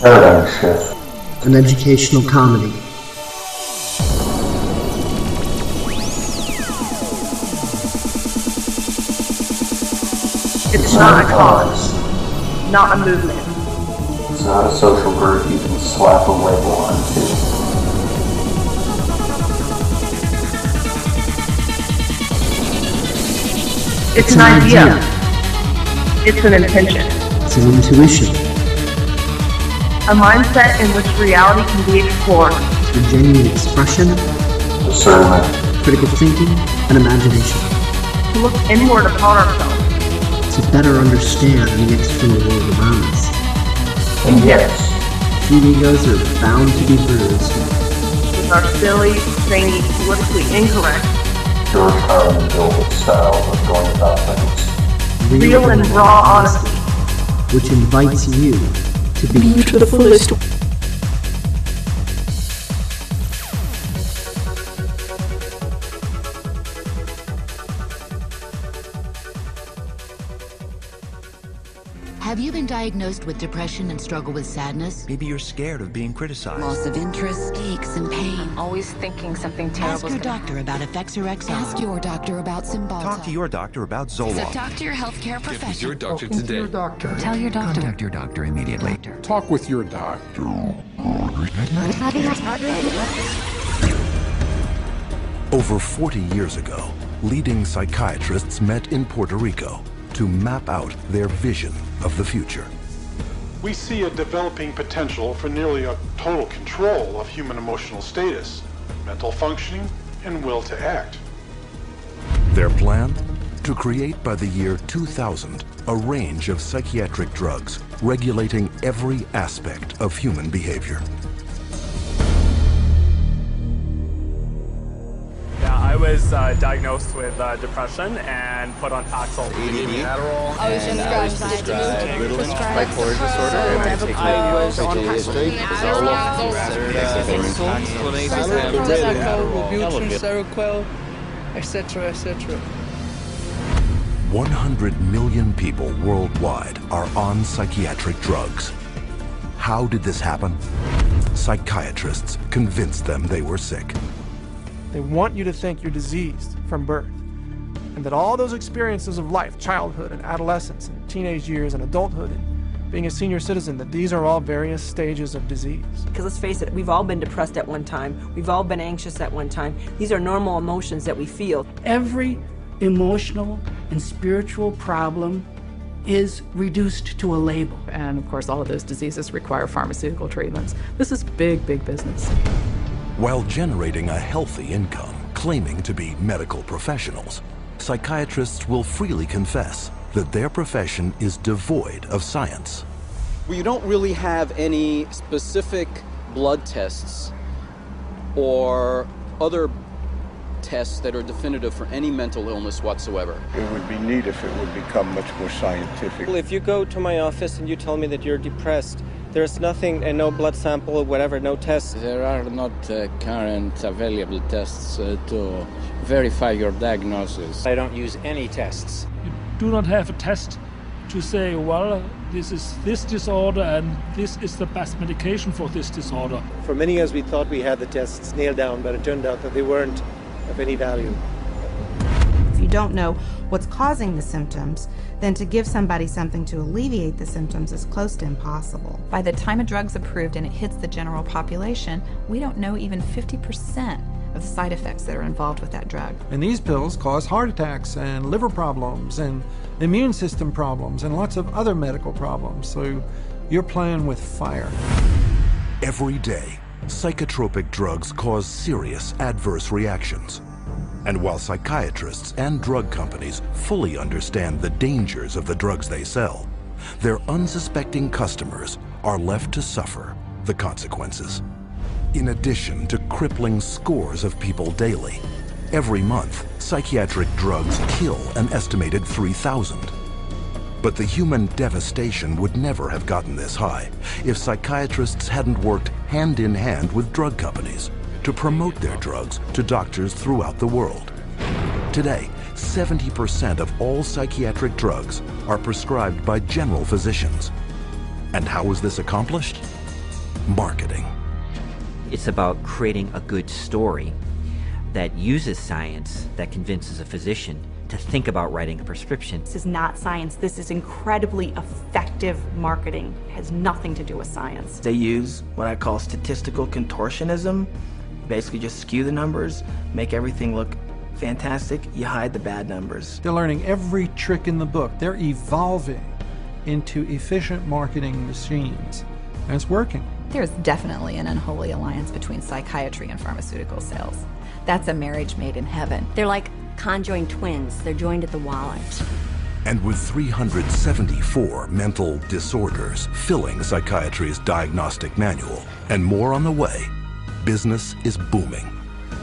Oh, an educational comedy. It's not a cause, not a movement. It's not a social group you can slap a label onto. It's an idea. It's an intention. It's an intuition. A mindset in which reality can be explored. Through genuine expression, discernment, critical thinking, and imagination. To look inward upon ourselves. To better understand the external world around us. And yes, human egos are bound to be bruised. With our silly, zany, politically incorrect, George Carlin and Gilbert style of going about things. Real and raw honesty. Which invites you to be to the fullest. Have you been diagnosed with depression and struggle with sadness? Maybe you're scared of being criticized. Loss of interest, aches, and pain. I'm always thinking something terrible. Ask your doctor about Effexor XR. Ask your doctor about Cymbalta. Talk to your doctor about Zoloft. So talk to your healthcare professional. Get your doctor today. Your doctor. Tell your doctor. Contact your doctor immediately. Doctor. Talk with your doctor. Over 40 years ago, leading psychiatrists met in Puerto Rico to map out their vision of the future. We see a developing potential for nearly a total control of human emotional status, mental functioning, and will to act. Their plan? To create by the year 2000 a range of psychiatric drugs regulating every aspect of human behavior. I was diagnosed with depression and put on Paxil. ADD, Adderall, I was prescribed bipolar disorder. I was on Paxil. Seroquel, etc., etc. 100 million people worldwide are on psychiatric drugs. How did this happen? Psychiatrists convinced them they were sick. They want you to think you're diseased from birth, and that all those experiences of life, childhood and adolescence and teenage years and adulthood and being a senior citizen, that these are all various stages of disease. Because let's face it, we've all been depressed at one time. We've all been anxious at one time. These are normal emotions that we feel. Every emotional and spiritual problem is reduced to a label. And of course, all of those diseases require pharmaceutical treatments. This is big, big business. While generating a healthy income, claiming to be medical professionals, psychiatrists will freely confess that their profession is devoid of science. We don't really have any specific blood tests or other tests that are definitive for any mental illness whatsoever. It would be neat if it would become much more scientific. Well, if you go to my office and you tell me that you're depressed, there's nothing and no blood sample or whatever, no tests. There are not current available tests to verify your diagnosis. I don't use any tests. You do not have a test to say, well, this is this disorder and this is the best medication for this disorder. For many years we thought we had the tests nailed down, but it turned out that they weren't of any value. If you don't know what's causing the symptoms, then to give somebody something to alleviate the symptoms is close to impossible. By the time a drug's approved and it hits the general population, we don't know even 50% of the side effects that are involved with that drug. And these pills cause heart attacks and liver problems and immune system problems and lots of other medical problems, so you're playing with fire. Every day, psychotropic drugs cause serious adverse reactions. And while psychiatrists and drug companies fully understand the dangers of the drugs they sell, their unsuspecting customers are left to suffer the consequences. In addition to crippling scores of people daily, every month psychiatric drugs kill an estimated 3,000. But the human devastation would never have gotten this high if psychiatrists hadn't worked hand in hand with drug companies to promote their drugs to doctors throughout the world. Today, 70% of all psychiatric drugs are prescribed by general physicians. And how was this accomplished? marketing. It's about creating a good story that uses science, that convinces a physician to think about writing a prescription. This is not science. This is incredibly effective marketing. It has nothing to do with science. They use what I call statistical contortionism. Basically just skew the numbers, make everything look fantastic. You hide the bad numbers. They're learning every trick in the book. They're evolving into efficient marketing machines, and it's working. There's definitely an unholy alliance between psychiatry and pharmaceutical sales. That's a marriage made in heaven. They're like conjoined twins. They're joined at the wallet. And with 374 mental disorders filling psychiatry's diagnostic manual, and more on the way, business is booming.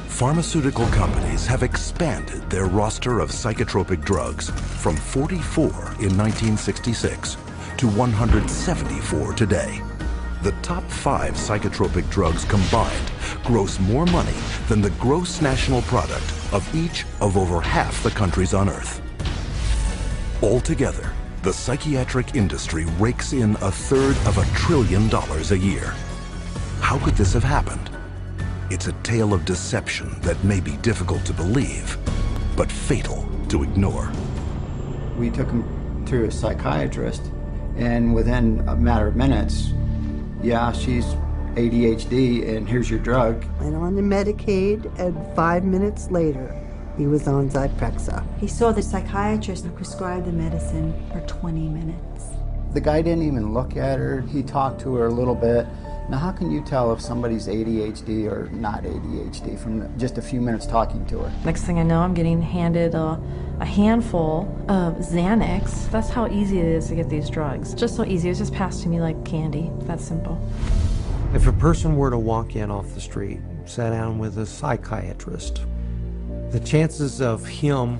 Pharmaceutical companies have expanded their roster of psychotropic drugs from 44 in 1966 to 174 today. The top 5 psychotropic drugs combined gross more money than the gross national product of each of over half the countries on Earth. Altogether, the psychiatric industry rakes in a third of $1 trillion a year. How could this have happened? It's a tale of deception that may be difficult to believe, but fatal to ignore. We took him to a psychiatrist, and within a matter of minutes, yeah, she's ADHD, and here's your drug. Went on to Medicaid, and 5 minutes later, he was on Zyprexa. He saw the psychiatrist who prescribed the medicine for 20 minutes. The guy didn't even look at her. He talked to her a little bit. Now, how can you tell if somebody's ADHD or not ADHD from just a few minutes talking to her? Next thing I know, I'm getting handed a handful of Xanax. That's how easy it is to get these drugs. Just so easy. It was just passed to me like candy. That simple. If a person were to walk in off the street, sit down with a psychiatrist, the chances of him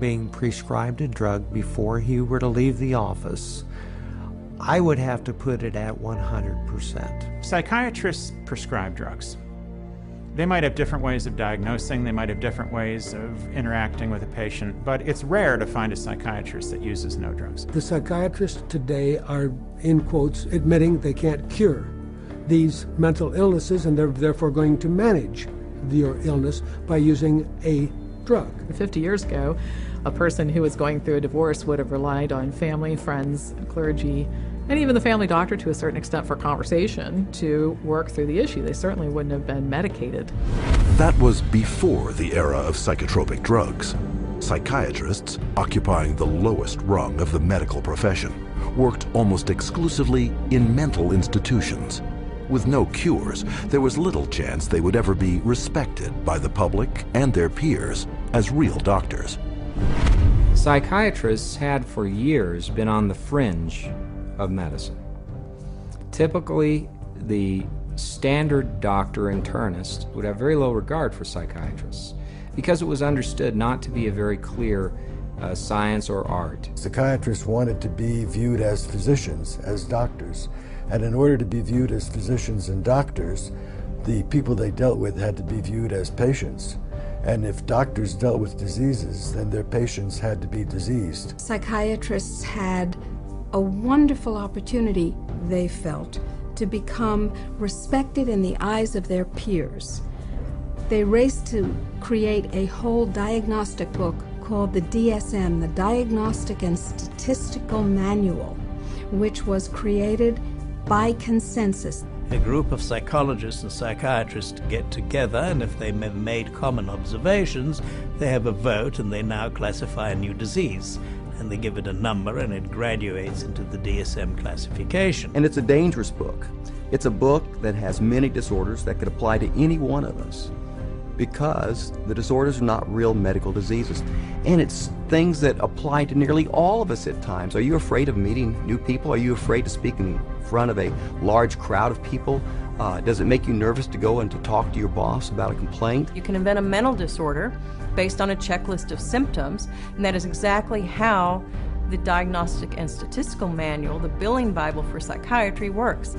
being prescribed a drug before he were to leave the office, I would have to put it at 100%. Psychiatrists prescribe drugs. They might have different ways of diagnosing, they might have different ways of interacting with a patient, but it's rare to find a psychiatrist that uses no drugs. The psychiatrists today are, in quotes, admitting they can't cure these mental illnesses, and they're therefore going to manage your illness by using a drug. 50 years ago, a person who was going through a divorce would have relied on family, friends, clergy, and even the family doctor to a certain extent for conversation to work through the issue. They certainly wouldn't have been medicated. That was before the era of psychotropic drugs. Psychiatrists, occupying the lowest rung of the medical profession, worked almost exclusively in mental institutions. With no cures, there was little chance they would ever be respected by the public and their peers as real doctors. Psychiatrists had for years been on the fringe of medicine. Typically, the standard doctor internist would have very low regard for psychiatrists because it was understood not to be a very clear science or art. Psychiatrists wanted to be viewed as physicians, as doctors. And in order to be viewed as physicians and doctors, the people they dealt with had to be viewed as patients. And if doctors dealt with diseases, then their patients had to be diseased. Psychiatrists had a wonderful opportunity, they felt, to become respected in the eyes of their peers. They raced to create a whole diagnostic book called the DSM, the Diagnostic and Statistical Manual, which was created by consensus. A group of psychologists and psychiatrists get together, and if they have made common observations, they have a vote, and they now classify a new disease, and they give it a number, and it graduates into the DSM classification. And it's a dangerous book. It's a book that has many disorders that could apply to any one of us, because the disorders are not real medical diseases. And it's things that apply to nearly all of us at times. Are you afraid of meeting new people? Are you afraid to speak in front of a large crowd of people? Does it make you nervous to go and to talk to your boss about a complaint? You can invent a mental disorder based on a checklist of symptoms, and that is exactly how the Diagnostic and Statistical Manual, the billing Bible for psychiatry, works.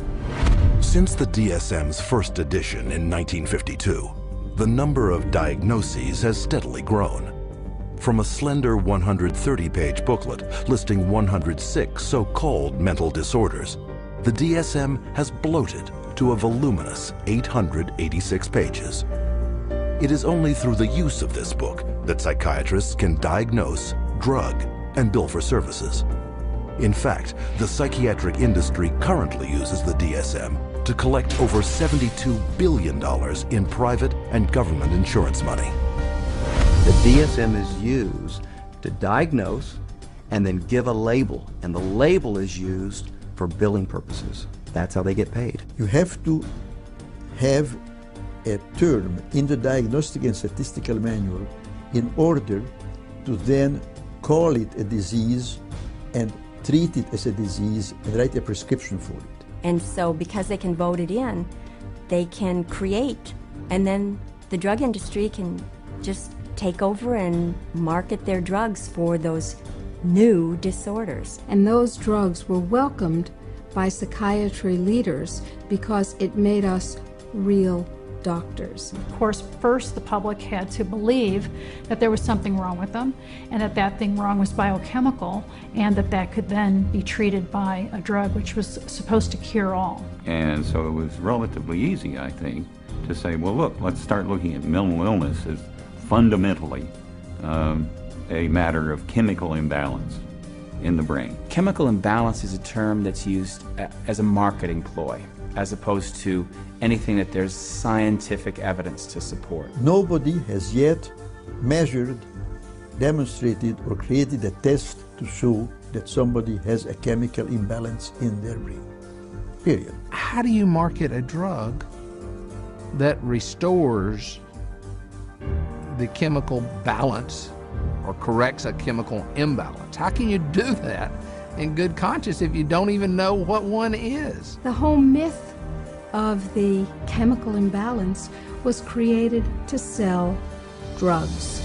Since the DSM's first edition in 1952, the number of diagnoses has steadily grown. From a slender 130-page booklet listing 106 so-called mental disorders, the DSM has bloated to a voluminous 886 pages. It is only through the use of this book that psychiatrists can diagnose, drug, and bill for services. In fact, the psychiatric industry currently uses the DSM to collect over $72 billion in private and government insurance money. The DSM is used to diagnose and then give a label, and the label is used for billing purposes. That's how they get paid. You have to have a term in the Diagnostic and Statistical Manual in order to then call it a disease and treat it as a disease and write a prescription for it. And so because they can vote it in, they can create, and then the drug industry can just take over and market their drugs for those new disorders. And those drugs were welcomed by psychiatry leaders because it made us real doctors. Of course, first the public had to believe that there was something wrong with them, and that that thing wrong was biochemical, and that that could then be treated by a drug which was supposed to cure all. And so it was relatively easy, I think, to say, well, look, let's start looking at mental illness as fundamentally a matter of chemical imbalance in the brain. Chemical imbalance is a term that's used as a marketing ploy, as opposed to anything that there's scientific evidence to support. Nobody has yet measured, demonstrated, or created a test to show that somebody has a chemical imbalance in their brain, period. How do you market a drug that restores the chemical balance or corrects a chemical imbalance? How can you do that in good conscience if you don't even know what one is? The whole myth of the chemical imbalance was created to sell drugs.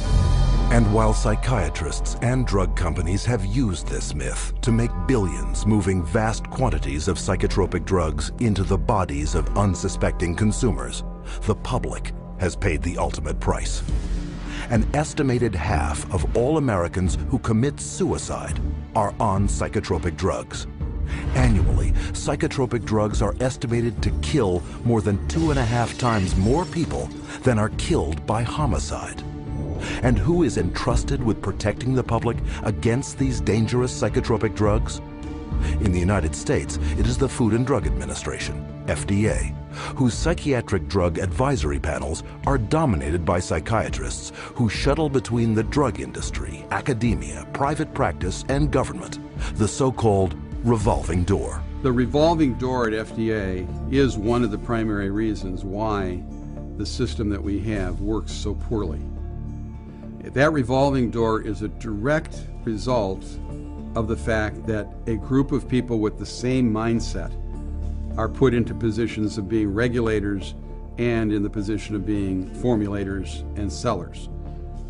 And while psychiatrists and drug companies have used this myth to make billions moving vast quantities of psychotropic drugs into the bodies of unsuspecting consumers, the public has paid the ultimate price. An estimated half of all Americans who commit suicide are on psychotropic drugs. Annually, psychotropic drugs are estimated to kill more than 2.5 times more people than are killed by homicide. And who is entrusted with protecting the public against these dangerous psychotropic drugs? In the United States, it is the Food and Drug Administration, FDA, whose psychiatric drug advisory panels are dominated by psychiatrists who shuttle between the drug industry, academia, private practice, and government, the so-called revolving door. The revolving door at FDA is one of the primary reasons why the system that we have works so poorly. That revolving door is a direct result of the fact that a group of people with the same mindset are put into positions of being regulators and in the position of being formulators and sellers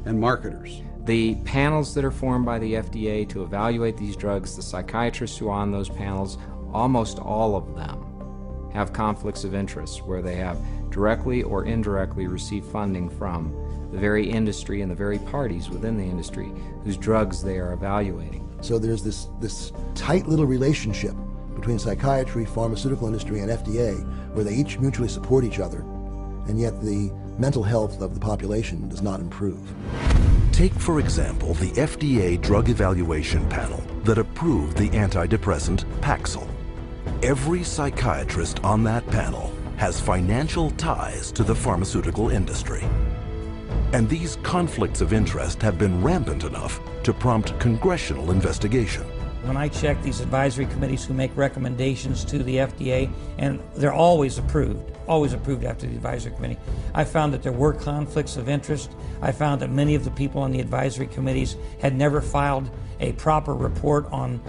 and marketers. The panels that are formed by the FDA to evaluate these drugs, the psychiatrists who are on those panels, almost all of them have conflicts of interest where they have directly or indirectly received funding from the very industry and the very parties within the industry whose drugs they are evaluating. So there's this tight little relationship between psychiatry, pharmaceutical industry, and FDA, where they each mutually support each other, and yet the mental health of the population does not improve. Take, for example, the FDA drug evaluation panel that approved the antidepressant Paxil. Every psychiatrist on that panel has financial ties to the pharmaceutical industry. And these conflicts of interest have been rampant enough to prompt congressional investigation. When I check these advisory committees who make recommendations to the FDA, and they're always approved after the advisory committee, I found that there were conflicts of interest. I found that many of the people on the advisory committees had never filed a proper report on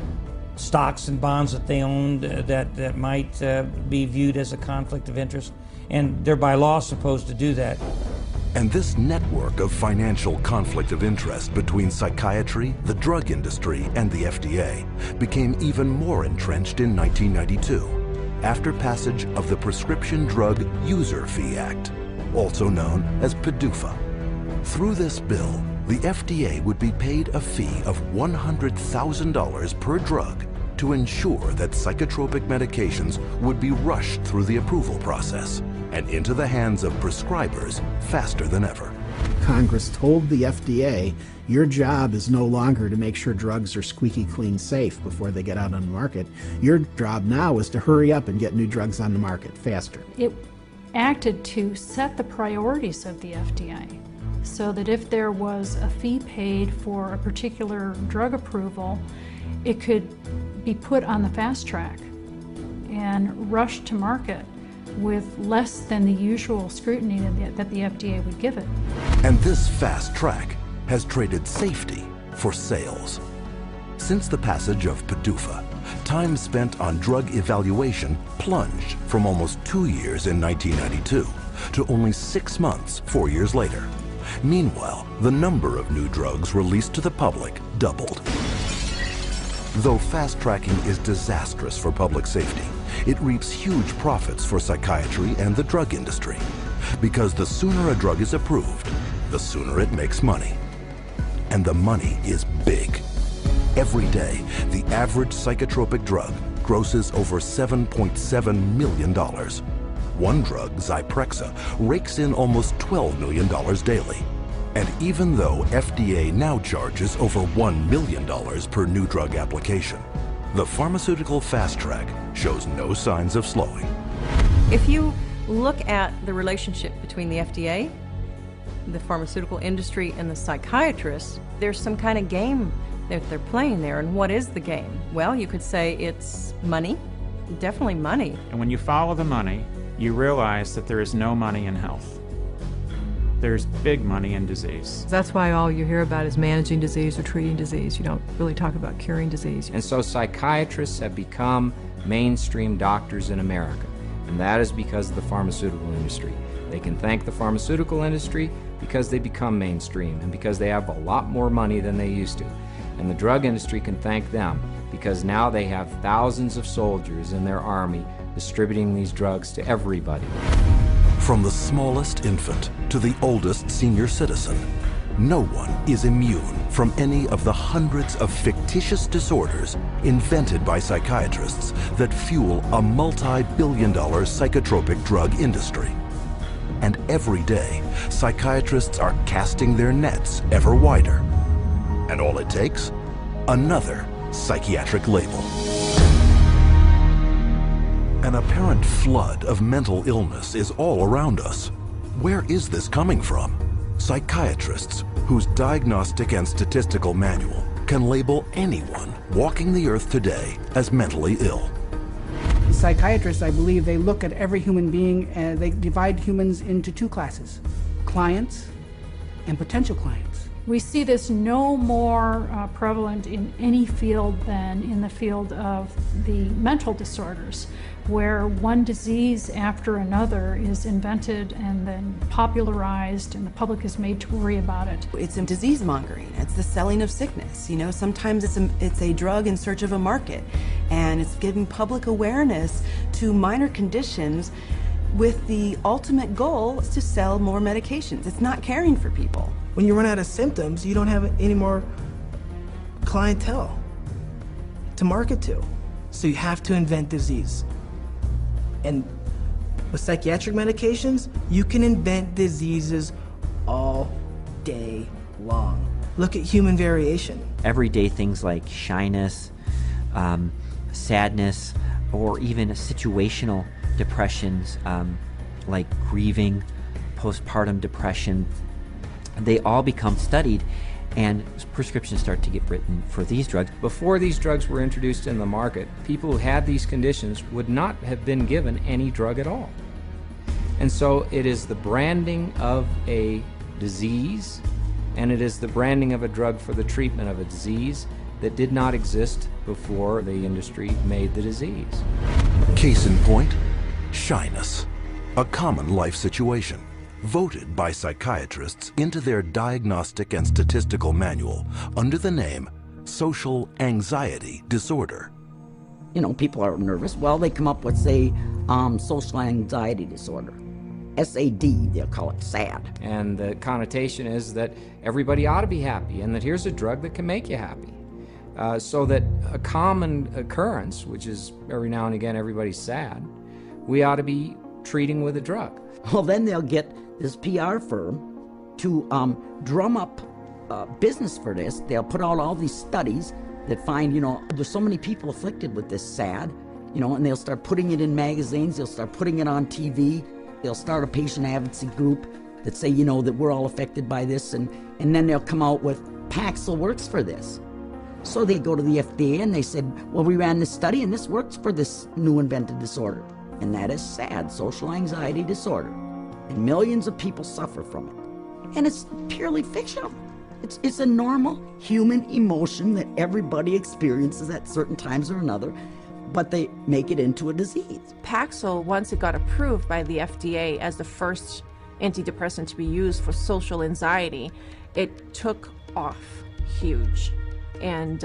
stocks and bonds that they owned that might be viewed as a conflict of interest, and they're by law supposed to do that. And this network of financial conflict of interest between psychiatry, the drug industry, and the FDA became even more entrenched in 1992, after passage of the Prescription Drug User Fee Act, also known as PDUFA. Through this bill, the FDA would be paid a fee of $100,000 per drug to ensure that psychotropic medications would be rushed through the approval process and into the hands of prescribers faster than ever. Congress told the FDA, your job is no longer to make sure drugs are squeaky clean safe before they get out on the market. Your job now is to hurry up and get new drugs on the market faster. It acted to set the priorities of the FDA so that if there was a fee paid for a particular drug approval, it could be put on the fast track and rushed to market with less than the usual scrutiny that the FDA would give it. And this fast track has traded safety for sales. Since the passage of PDUFA, time spent on drug evaluation plunged from almost 2 years in 1992 to only 6 months 4 years later. Meanwhile, the number of new drugs released to the public doubled. Though fast-tracking is disastrous for public safety, it reaps huge profits for psychiatry and the drug industry. Because the sooner a drug is approved, the sooner it makes money. And the money is big. Every day, the average psychotropic drug grosses over $7.7 million. One drug, Zyprexa, rakes in almost $12 million daily. And even though FDA now charges over $1 million per new drug application, the pharmaceutical fast track shows no signs of slowing. If you look at the relationship between the FDA, the pharmaceutical industry, and the psychiatrists, there's some kind of game that they're playing there. And what is the game? Well, you could say it's money, definitely money. And when you follow the money, you realize that there is no money in health. There's big money in disease. That's why all you hear about is managing disease or treating disease. You don't really talk about curing disease. And so psychiatrists have become mainstream doctors in America. And that is because of the pharmaceutical industry. They can thank the pharmaceutical industry because they become mainstream and because they have a lot more money than they used to. And the drug industry can thank them because now they have thousands of soldiers in their army distributing these drugs to everybody. From the smallest infant to the oldest senior citizen, no one is immune from any of the hundreds of fictitious disorders invented by psychiatrists that fuel a multi-billion-dollar psychotropic drug industry. And every day, psychiatrists are casting their nets ever wider. And all it takes? Another psychiatric label. An apparent flood of mental illness is all around us. Where is this coming from? Psychiatrists, whose diagnostic and statistical manual can label anyone walking the earth today as mentally ill. Psychiatrists, I believe, they look at every human being and they divide humans into two classes: clients and potential clients. We see this no more prevalent in any field than in the field of the mental disorders, where one disease after another is invented and then popularized and the public is made to worry about it. It's a disease mongering. It's the selling of sickness. You know, sometimes it's a drug in search of a market, and it's giving public awareness to minor conditions with the ultimate goal is to sell more medications. It's not caring for people. When you run out of symptoms, you don't have any more clientele to market to. So you have to invent disease. And with psychiatric medications, you can invent diseases all day long. Look at human variation. Everyday things like shyness, sadness, or even a situational depressions like grieving, postpartum depression, they all become studied and prescriptions start to get written for these drugs. Before these drugs were introduced in the market, people who had these conditions would not have been given any drug at all. And so it is the branding of a disease, and it is the branding of a drug for the treatment of a disease that did not exist before the industry made the disease. Case in point, shyness, a common life situation, voted by psychiatrists into their diagnostic and statistical manual under the name social anxiety disorder. You know, people are nervous. Well, they come up with, say, social anxiety disorder. SAD, they'll call it SAD. And the connotation is that everybody ought to be happy and that here's a drug that can make you happy. so that a common occurrence, which is every now and again everybody's sad, we ought to be treating with a drug. Well, then they'll get this PR firm to drum up business for this. They'll put out all these studies that find, you know, there's so many people afflicted with this sad, you know, and they'll start putting it in magazines, they'll start putting it on TV, they'll start a patient advocacy group that say, you know, that we're all affected by this, and then they'll come out with Paxil works for this. So they go to the FDA and they said, well, we ran this study and this works for this new invented disorder. And that is SAD, social anxiety disorder. And millions of people suffer from it. And it's purely fictional. It's a normal human emotion that everybody experiences at certain times or another, but they make it into a disease. Paxil, once it got approved by the FDA as the first antidepressant to be used for social anxiety, it took off huge. And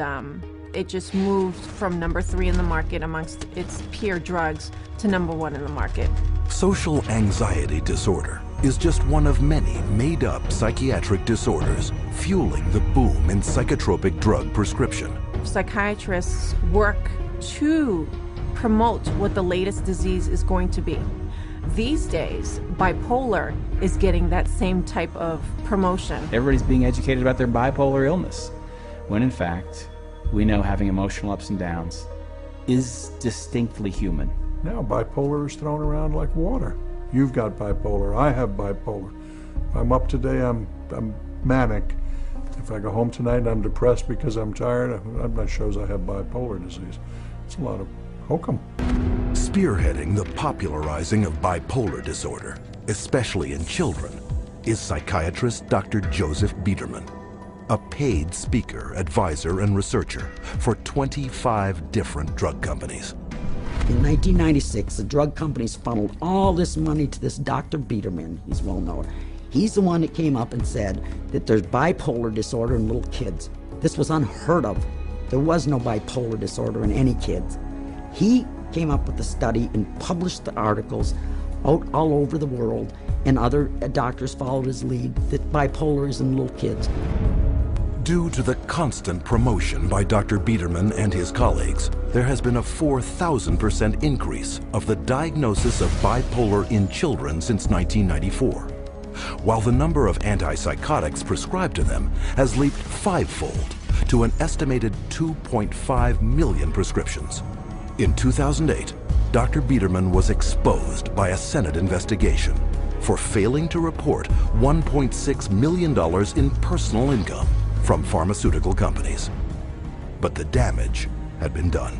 it just moved from #3 in the market amongst its peer drugs to #1 in the market. Social anxiety disorder is just one of many made-up psychiatric disorders fueling the boom in psychotropic drug prescription. Psychiatrists work to promote what the latest disease is going to be. These days, bipolar is getting that same type of promotion. Everybody's being educated about their bipolar illness, when in fact, we know having emotional ups and downs is distinctly human. Now bipolar is thrown around like water. You've got bipolar, I have bipolar. If I'm up today, I'm manic. If I go home tonight and I'm depressed because I'm tired, that shows I have bipolar disease. It's a lot of hokum. Spearheading the popularizing of bipolar disorder, especially in children, is psychiatrist Dr. Joseph Biederman, a paid speaker, advisor, and researcher for 25 different drug companies. In 1996, the drug companies funneled all this money to this Dr. Biederman. He's well known. He's the one that came up and said that there's bipolar disorder in little kids. This was unheard of. There was no bipolar disorder in any kids. He came up with the study and published the articles out all over the world, and other doctors followed his lead that bipolar is in little kids. Due to the constant promotion by Dr. Biederman and his colleagues, there has been a 4,000% increase of the diagnosis of bipolar in children since 1994, while the number of antipsychotics prescribed to them has leaped fivefold to an estimated 2.5 million prescriptions. In 2008, Dr. Biederman was exposed by a Senate investigation for failing to report $1.6 million in personal income from pharmaceutical companies. But the damage had been done.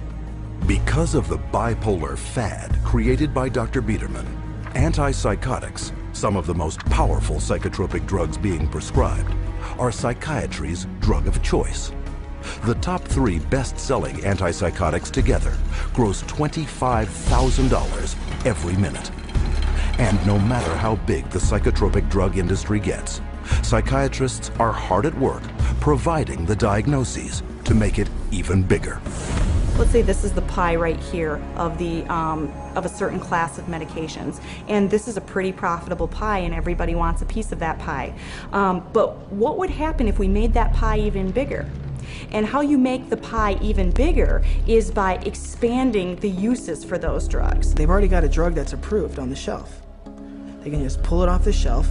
Because of the bipolar fad created by Dr. Biederman, antipsychotics, some of the most powerful psychotropic drugs being prescribed, are psychiatry's drug of choice. The top 3 best-selling antipsychotics together gross $25,000 every minute. And no matter how big the psychotropic drug industry gets, psychiatrists are hard at work providing the diagnoses to make it even bigger. Let's say this is the pie right here of the of a certain class of medications, and this is a pretty profitable pie, and everybody wants a piece of that pie. But what would happen if we made that pie even bigger? And how you make the pie even bigger is by expanding the uses for those drugs. They've already got a drug that's approved on the shelf. They can just pull it off the shelf,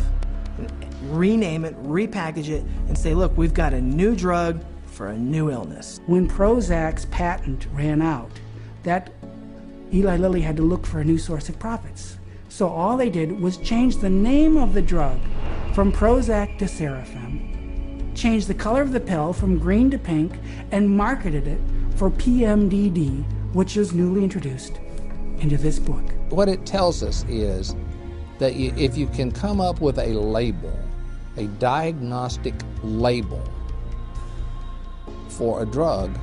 rename it, repackage it, and say, look, we've got a new drug for a new illness. When Prozac's patent ran out, that Eli Lilly had to look for a new source of profits. So all they did was change the name of the drug from Prozac to Seraphim, changed the color of the pill from green to pink, and marketed it for PMDD, which is newly introduced into this book. What it tells us is that if you can come up with a label, a diagnostic label for a drug,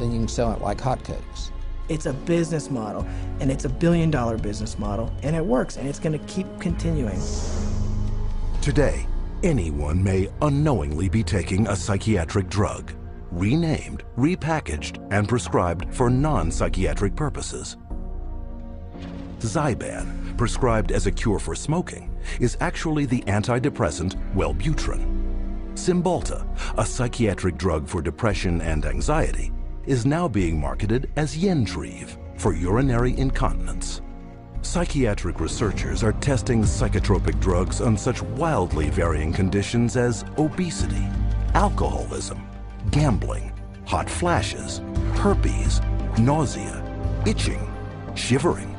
then you can sell it like hotcakes. It's a business model, and it's a billion-dollar business model, and it works, and it's going to keep continuing. Today, anyone may unknowingly be taking a psychiatric drug, renamed, repackaged, and prescribed for non-psychiatric purposes. Zyban, prescribed as a cure for smoking, is actually the antidepressant Wellbutrin. Cymbalta, a psychiatric drug for depression and anxiety, is now being marketed as Yentreve for urinary incontinence. Psychiatric researchers are testing psychotropic drugs on such wildly varying conditions as obesity, alcoholism, gambling, hot flashes, herpes, nausea, itching, shivering,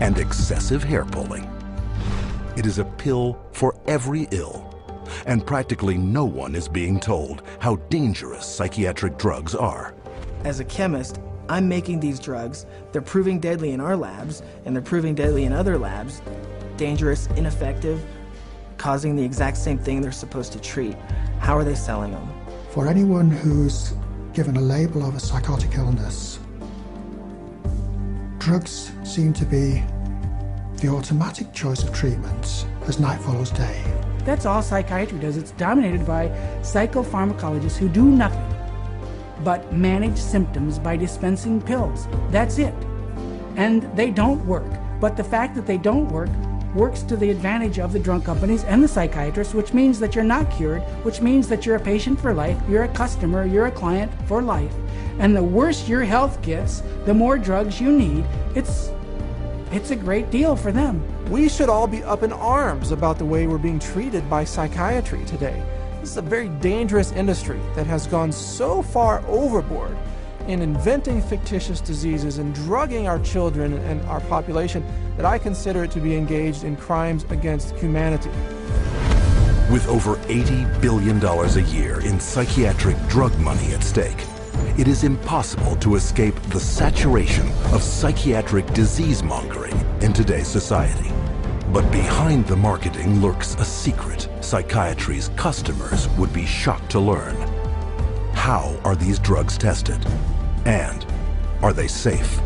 and excessive hair pulling. It is a pill for every ill, and practically no one is being told how dangerous psychiatric drugs are. As a chemist, I'm making these drugs. They're proving deadly in our labs, and they're proving deadly in other labs. Dangerous, ineffective, causing the exact same thing they're supposed to treat. How are they selling them? For anyone who's given a label of a psychotic illness, drugs seem to be the automatic choice of treatment as night follows day. That's all psychiatry does. It's dominated by psychopharmacologists who do nothing but manage symptoms by dispensing pills. That's it. And they don't work. But the fact that they don't work works to the advantage of the drug companies and the psychiatrists, which means that you're not cured, which means that you're a patient for life, you're a customer, you're a client for life. And the worse your health gets, the more drugs you need. It's a great deal for them. We should all be up in arms about the way we're being treated by psychiatry today. This is a very dangerous industry that has gone so far overboard in inventing fictitious diseases and drugging our children and our population that I consider it to be engaged in crimes against humanity. With over $80 billion a year in psychiatric drug money at stake, it is impossible to escape the saturation of psychiatric disease-mongering in today's society. But behind the marketing lurks a secret psychiatry's customers would be shocked to learn. How are these drugs tested? And are they safe?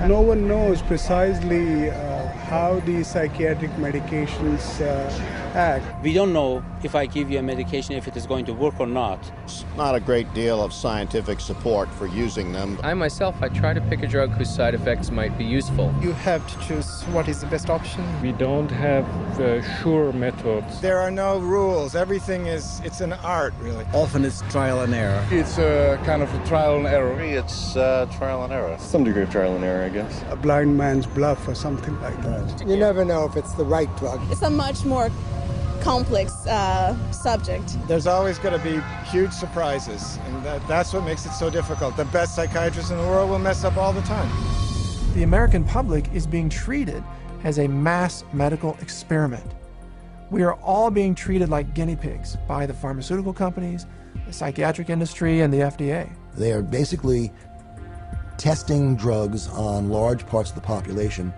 No one knows precisely how these psychiatric medications act. We don't know if I give you a medication, if it is going to work or not. It's not a great deal of scientific support for using them. I myself, I try to pick a drug whose side effects might be useful. You have to choose what is the best option. We don't have sure methods. There are no rules. Everything is, it's an art, really. Often it's trial and error. It's a kind of a trial and error. It's trial and error. Some degree of trial and error, I guess. A blind man's bluff or something like that. You never know if it's the right drug. It's a much more complex subject. There's always going to be huge surprises, and that's what makes it so difficult. The best psychiatrists in the world will mess up all the time. The American public is being treated as a mass medical experiment. We are all being treated like guinea pigs by the pharmaceutical companies, the psychiatric industry, and the FDA. They are basically testing drugs on large parts of the population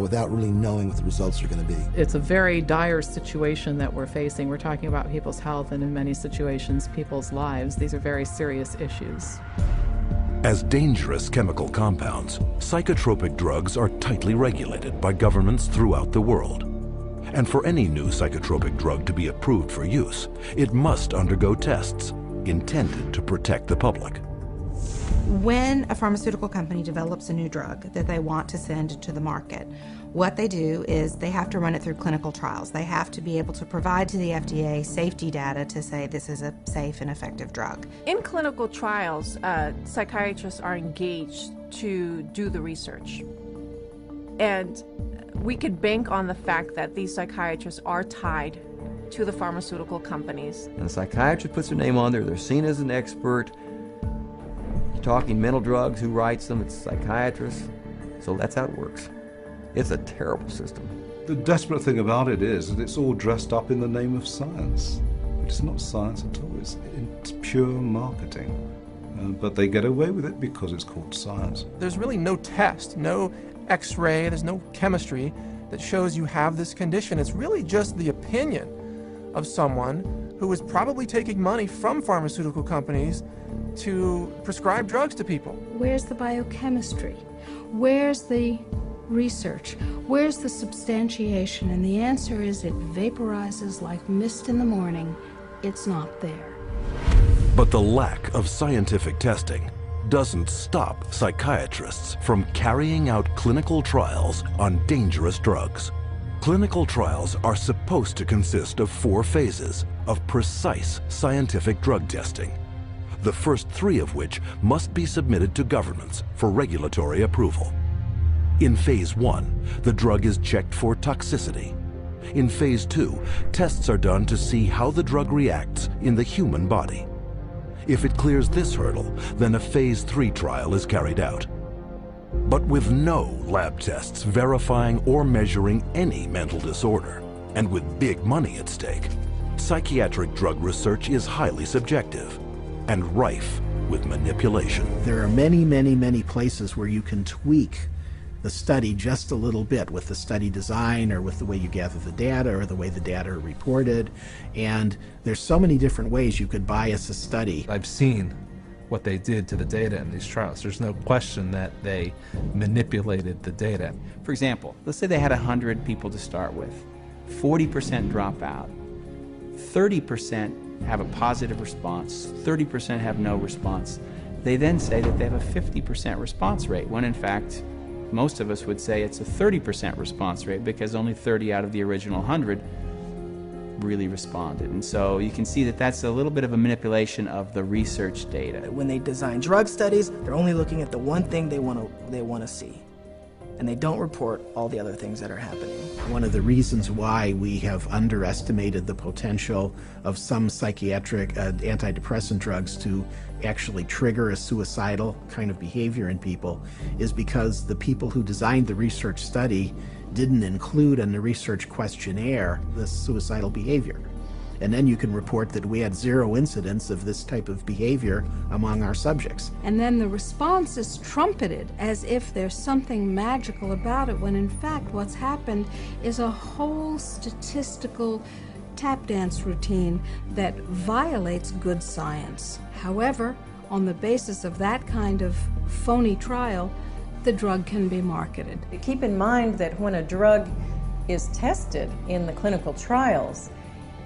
without really knowing what the results are going to be. It's a very dire situation that we're facing. We're talking about people's health and in many situations people's lives. These are very serious issues. As dangerous chemical compounds, psychotropic drugs are tightly regulated by governments throughout the world. And for any new psychotropic drug to be approved for use, it must undergo tests intended to protect the public. When a pharmaceutical company develops a new drug that they want to send to the market, what they do is they have to run it through clinical trials. They have to be able to provide to the FDA safety data to say this is a safe and effective drug. In clinical trials, psychiatrists are engaged to do the research. And we could bank on the fact that these psychiatrists are tied to the pharmaceutical companies. And the psychiatrist puts their name on there, they're seen as an expert. Talking mental drugs, who writes them? It's psychiatrists. So that's how it works. It's a terrible system. The desperate thing about it is that it's all dressed up in the name of science. It's not science at all, it's pure marketing. But they get away with it because it's called science. There's really no test, no x-ray, there's no chemistry that shows you have this condition. It's really just the opinion of someone who is probably taking money from pharmaceutical companies to prescribe drugs to people. Where's the biochemistry? Where's the research? Where's the substantiation? And the answer is it vaporizes like mist in the morning. It's not there. But the lack of scientific testing doesn't stop psychiatrists from carrying out clinical trials on dangerous drugs. Clinical trials are supposed to consist of 4 phases of precise scientific drug testing. the first three of which must be submitted to governments for regulatory approval. In phase 1, the drug is checked for toxicity. In phase 2, tests are done to see how the drug reacts in the human body. If it clears this hurdle, then a phase 3 trial is carried out. But with no lab tests verifying or measuring any mental disorder, and with big money at stake, psychiatric drug research is highly subjective and rife with manipulation. There are many, many, many places where you can tweak the study just a little bit with the study design or with the way you gather the data or the way the data are reported. And there's so many different ways you could bias a study. I've seen what they did to the data in these trials. There's no question that they manipulated the data. For example, let's say they had 100 people to start with. 40% drop out, 30% have a positive response, 30% have no response. They then say that they have a 50% response rate, when in fact, most of us would say it's a 30% response rate because only 30 out of the original 100 really responded. And so you can see that that's a little bit of a manipulation of the research data. When they design drug studies, they're only looking at the one thing they want to see. And they don't report all the other things that are happening. One of the reasons why we have underestimated the potential of some psychiatric antidepressant drugs to actually trigger a suicidal kind of behavior in people is because the people who designed the research study didn't include in the research questionnaire the suicidal behavior. And then you can report that we had 0 incidents of this type of behavior among our subjects. And then the response is trumpeted as if there's something magical about it, when in fact what's happened is a whole statistical tap dance routine that violates good science. However, on the basis of that kind of phony trial, the drug can be marketed. Keep in mind that when a drug is tested in the clinical trials,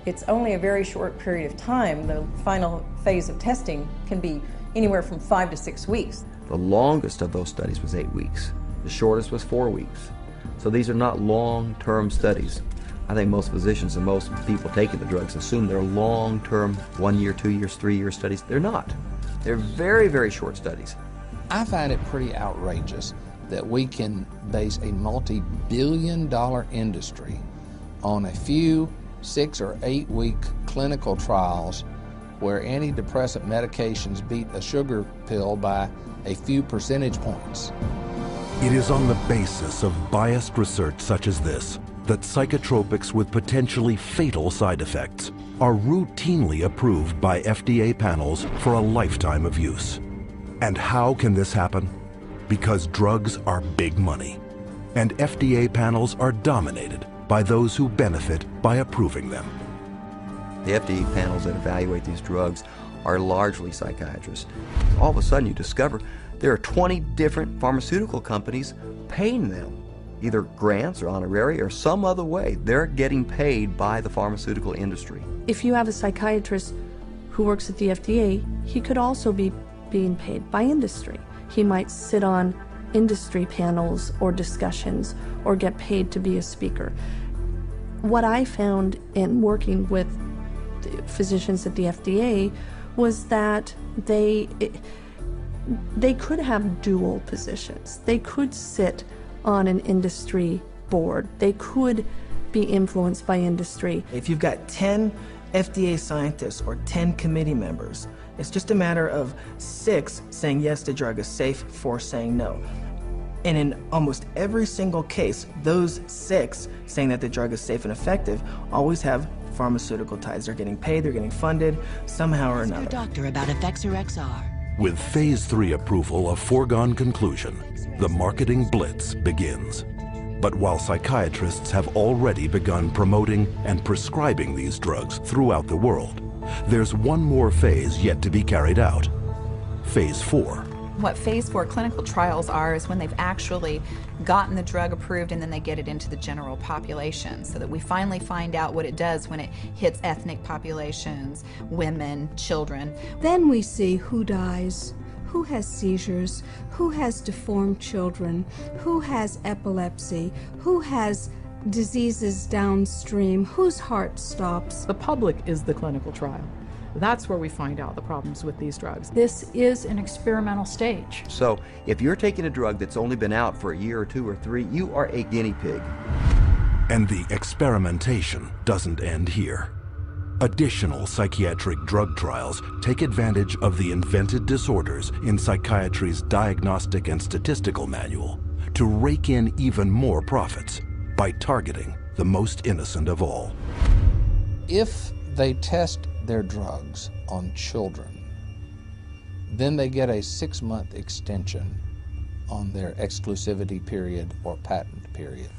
it's only a very short period of time. The final phase of testing can be anywhere from 5 to 6 weeks. The longest of those studies was 8 weeks. The shortest was 4 weeks. So these are not long-term studies. I think most physicians and most people taking the drugs assume they're long-term, 1 year, 2 years, 3 year studies. They're not. They're very, very short studies. I find it pretty outrageous that we can base a multi-billion-dollar industry on a few 6- or 8-week clinical trials where antidepressant medications beat a sugar pill by a few percentage points. It is on the basis of biased research such as this that psychotropics with potentially fatal side effects are routinely approved by FDA panels for a lifetime of use. And how can this happen? Because drugs are big money, and FDA panels are dominated by those who benefit by approving them. The FDA panels that evaluate these drugs are largely psychiatrists. All of a sudden you discover there are 20 different pharmaceutical companies paying them, either grants or honorary or some other way. They're getting paid by the pharmaceutical industry. If you have a psychiatrist who works at the FDA, he could also be being paid by industry. He might sit on industry panels or discussions or get paid to be a speaker. What I found in working with physicians at the FDA was that they could have dual positions. They could sit on an industry board. They could be influenced by industry. If you've got 10 FDA scientists or 10 committee members, it's just a matter of 6 saying yes, the drug is safe, 4 saying no. And in almost every single case, those 6 saying that the drug is safe and effective always have pharmaceutical ties. They're getting paid, they're getting funded, somehow or another. Ask your doctor about Effexor XR. With phase 3 approval a foregone conclusion, the marketing blitz begins. But while psychiatrists have already begun promoting and prescribing these drugs throughout the world, there's one more phase yet to be carried out, phase 4. What phase 4 clinical trials are is when they've actually gotten the drug approved and then they get it into the general population, so that we finally find out what it does when it hits ethnic populations, women, children. Then we see who dies, who has seizures, who has deformed children, who has epilepsy, who has diseases downstream, whose heart stops. The public is the clinical trial. That's where we find out the problems with these drugs. This is an experimental stage. So if you're taking a drug that's only been out for a year or two or three, you are a guinea pig. And the experimentation doesn't end here. Additional psychiatric drug trials take advantage of the invented disorders in psychiatry's Diagnostic and Statistical Manual to rake in even more profits by targeting the most innocent of all. If they test their drugs on children, then they get a 6-month extension on their exclusivity period or patent period.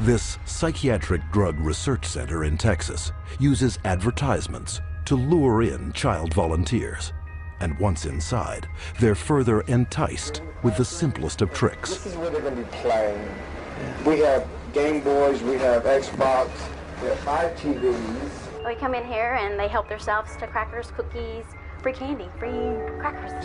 This psychiatric drug research center in Texas uses advertisements to lure in child volunteers. And once inside, they're further enticed with the simplest of tricks. This is where they're going to be playing. We have Game Boys, we have Xbox, we have 5 TVs. They come in here and they help themselves to crackers, cookies, free candy, free crackers.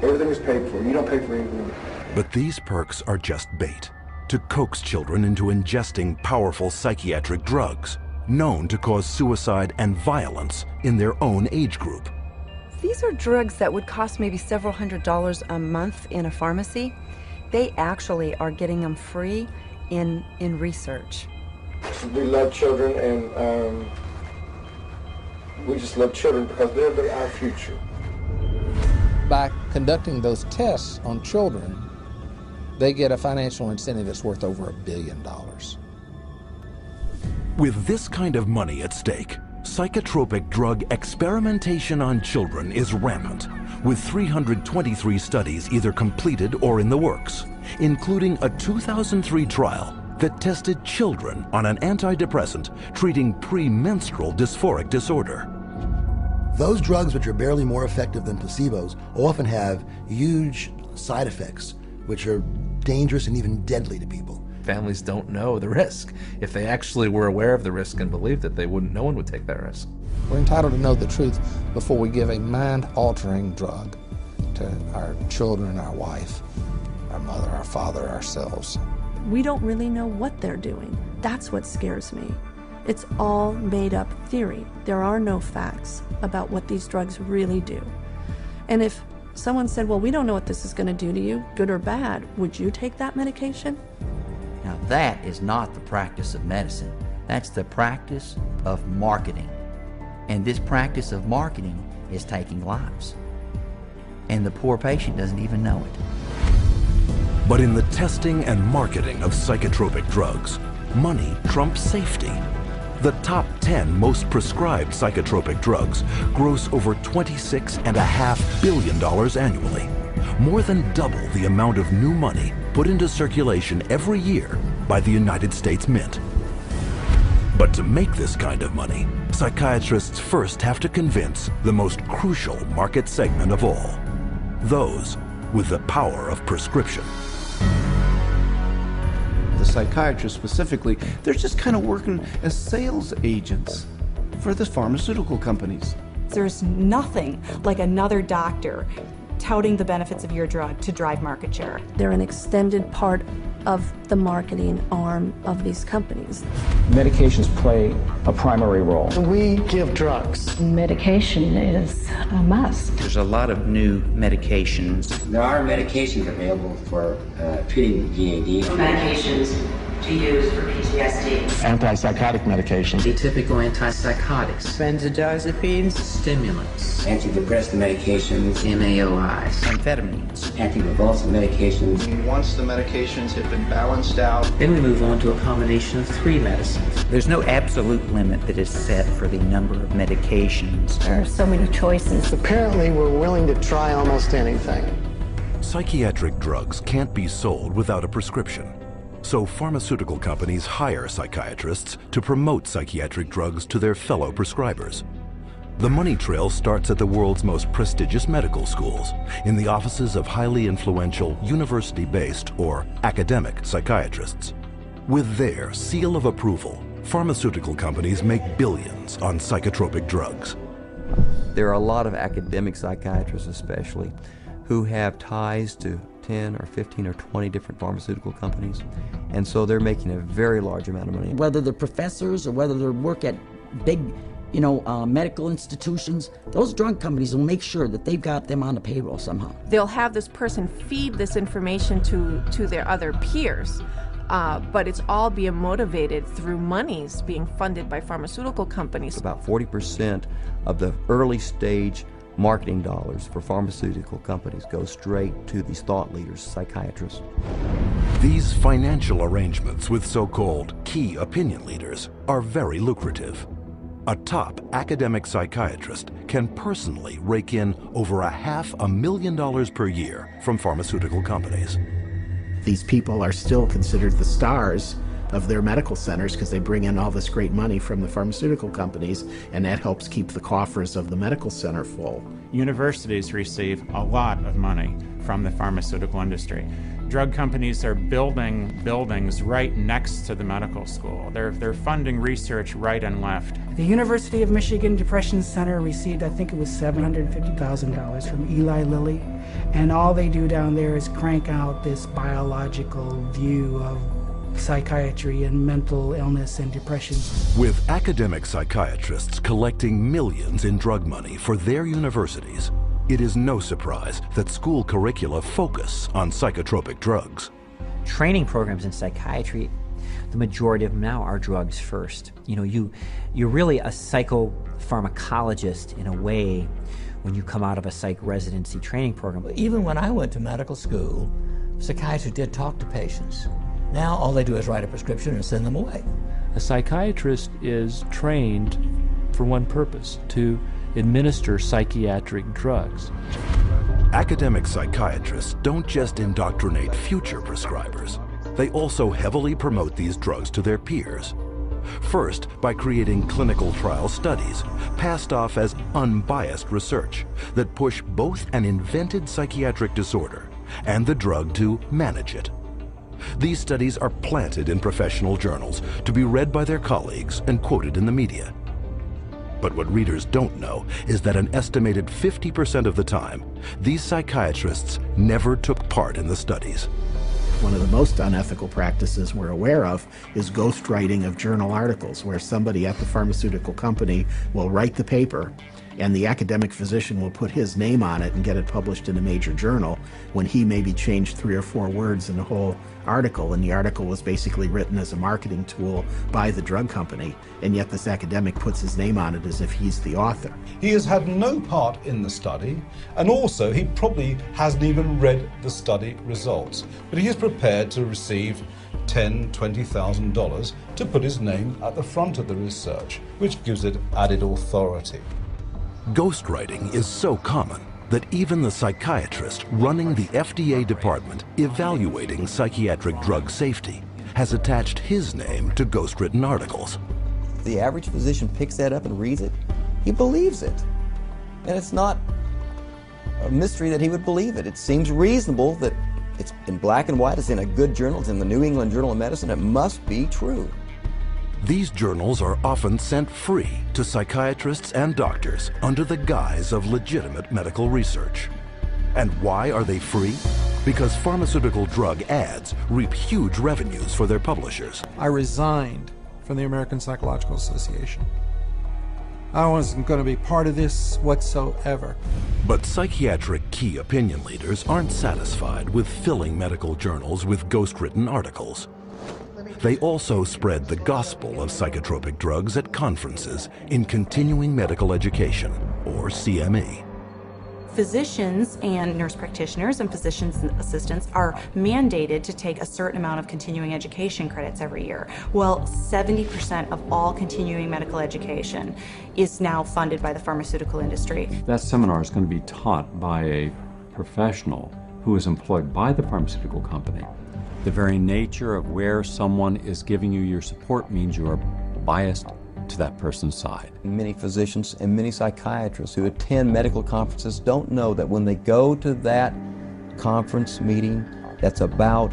Everything is paid for. You don't pay for anything. But these perks are just bait to coax children into ingesting powerful psychiatric drugs known to cause suicide and violence in their own age group. These are drugs that would cost maybe several $100s a month in a pharmacy. They actually are getting them free in research. We love children, and we just love children because they're our future. By conducting those tests on children, they get a financial incentive that's worth over $1 billion. With this kind of money at stake, psychotropic drug experimentation on children is rampant, with 323 studies either completed or in the works, including a 2003 trial that tested children on an antidepressant treating premenstrual dysphoric disorder. Those drugs, which are barely more effective than placebos, often have huge side effects, which are dangerous and even deadly to people. Families don't know the risk. If they actually were aware of the risk and believed it, no one would take that risk. We're entitled to know the truth before we give a mind-altering drug to our children, our wife, our mother, our father, ourselves. We don't really know what they're doing. That's what scares me. It's all made-up theory. There are no facts about what these drugs really do. And if someone said, well, we don't know what this is going to do to you, good or bad, would you take that medication? Now that is not the practice of medicine. That's the practice of marketing. And this practice of marketing is taking lives. And the poor patient doesn't even know it. But in the testing and marketing of psychotropic drugs, money trumps safety. The top 10 most prescribed psychotropic drugs gross over $26.5 billion annually, more than double the amount of new money put into circulation every year by the United States Mint. But to make this kind of money, psychiatrists first have to convince the most crucial market segment of all, those with the power of prescription. The psychiatrists specifically, they're just kind of working as sales agents for the pharmaceutical companies. There's nothing like another doctor touting the benefits of your drug to drive market share. They're an extended part of the marketing arm of these companies. Medications play a primary role. We give drugs. Medication is a must. There's a lot of new medications. There are medications available for treating GAD. Medications to use for PTSD. Antipsychotic medications. Atypical antipsychotics. Benzodiazepines. Stimulants. Antidepressant medications. MAOIs. Amphetamines. Anticonvulsant medications. Once the medications have been balanced out, then we move on to a combination of 3 medicines. There's no absolute limit that is set for the number of medications. There are so many choices. Apparently, we're willing to try almost anything. Psychiatric drugs can't be sold without a prescription. So pharmaceutical companies hire psychiatrists to promote psychiatric drugs to their fellow prescribers. The money trail starts at the world's most prestigious medical schools, in the offices of highly influential university-based or academic psychiatrists. With their seal of approval, pharmaceutical companies make billions on psychotropic drugs. There are a lot of academic psychiatrists especially who have ties to 10 or 15 or 20 different pharmaceutical companies, and so they're making a very large amount of money. Whether they're professors or whether they work at big you know, medical institutions, those drug companies will make sure that they've got them on the payroll somehow. They'll have this person feed this information to their other peers, but it's all being motivated through monies being funded by pharmaceutical companies. About 40% of the early stage marketing dollars for pharmaceutical companies go straight to these thought leaders, psychiatrists. These financial arrangements with so-called key opinion leaders are very lucrative. A top academic psychiatrist can personally rake in over $500,000 per year from pharmaceutical companies. These people are still considered the stars of their medical centers because they bring in all this great money from the pharmaceutical companies, and that helps keep the coffers of the medical center full. Universities receive a lot of money from the pharmaceutical industry. Drug companies are building buildings right next to the medical school. They're funding research right and left. The University of Michigan Depression Center received, I think it was $750,000 from Eli Lilly, and all they do down there is crank out this biological view of psychiatry and mental illness and depression. With academic psychiatrists collecting millions in drug money for their universities, it is no surprise that school curricula focus on psychotropic drugs. Training programs in psychiatry, the majority of them now are drugs first. You know, you're really a psychopharmacologist in a way when you come out of a psych residency training program. Even when I went to medical school, psychiatrists did talk to patients. Now all they do is write a prescription and send them away. A psychiatrist is trained for one purpose, to administer psychiatric drugs. Academic psychiatrists don't just indoctrinate future prescribers, they also heavily promote these drugs to their peers. First, by creating clinical trial studies, passed off as unbiased research, that push both an invented psychiatric disorder and the drug to manage it. These studies are planted in professional journals to be read by their colleagues and quoted in the media. But what readers don't know is that an estimated 50% of the time, these psychiatrists never took part in the studies. One of the most unethical practices we're aware of is ghostwriting of journal articles, where somebody at the pharmaceutical company will write the paper and the academic physician will put his name on it and get it published in a major journal, when he maybe changed 3 or 4 words in the whole article, and the article was basically written as a marketing tool by the drug company, and yet this academic puts his name on it as if he's the author. He has had no part in the study, and also he probably hasn't even read the study results, but he is prepared to receive $10,000, $20,000 to put his name at the front of the research, which gives it added authority. Ghostwriting is so common that even the psychiatrist running the FDA department evaluating psychiatric drug safety has attached his name to ghostwritten articles. The average physician picks that up and reads it. He believes it. And it's not a mystery that he would believe it. It seems reasonable that it's in black and white, it's in a good journal, it's in the New England Journal of Medicine, it must be true. These journals are often sent free to psychiatrists and doctors under the guise of legitimate medical research. And why are they free? Because pharmaceutical drug ads reap huge revenues for their publishers. I resigned from the American Psychological Association. I wasn't going to be part of this whatsoever. But psychiatric key opinion leaders aren't satisfied with filling medical journals with ghostwritten articles. They also spread the gospel of psychotropic drugs at conferences in continuing medical education, or CME. Physicians and nurse practitioners and physician assistants are mandated to take a certain amount of continuing education credits every year. Well, 70% of all continuing medical education is now funded by the pharmaceutical industry. That seminar is going to be taught by a professional who is employed by the pharmaceutical company. The very nature of where someone is giving you your support means you are biased to that person's side. Many physicians and many psychiatrists who attend medical conferences don't know that when they go to that conference meeting that's about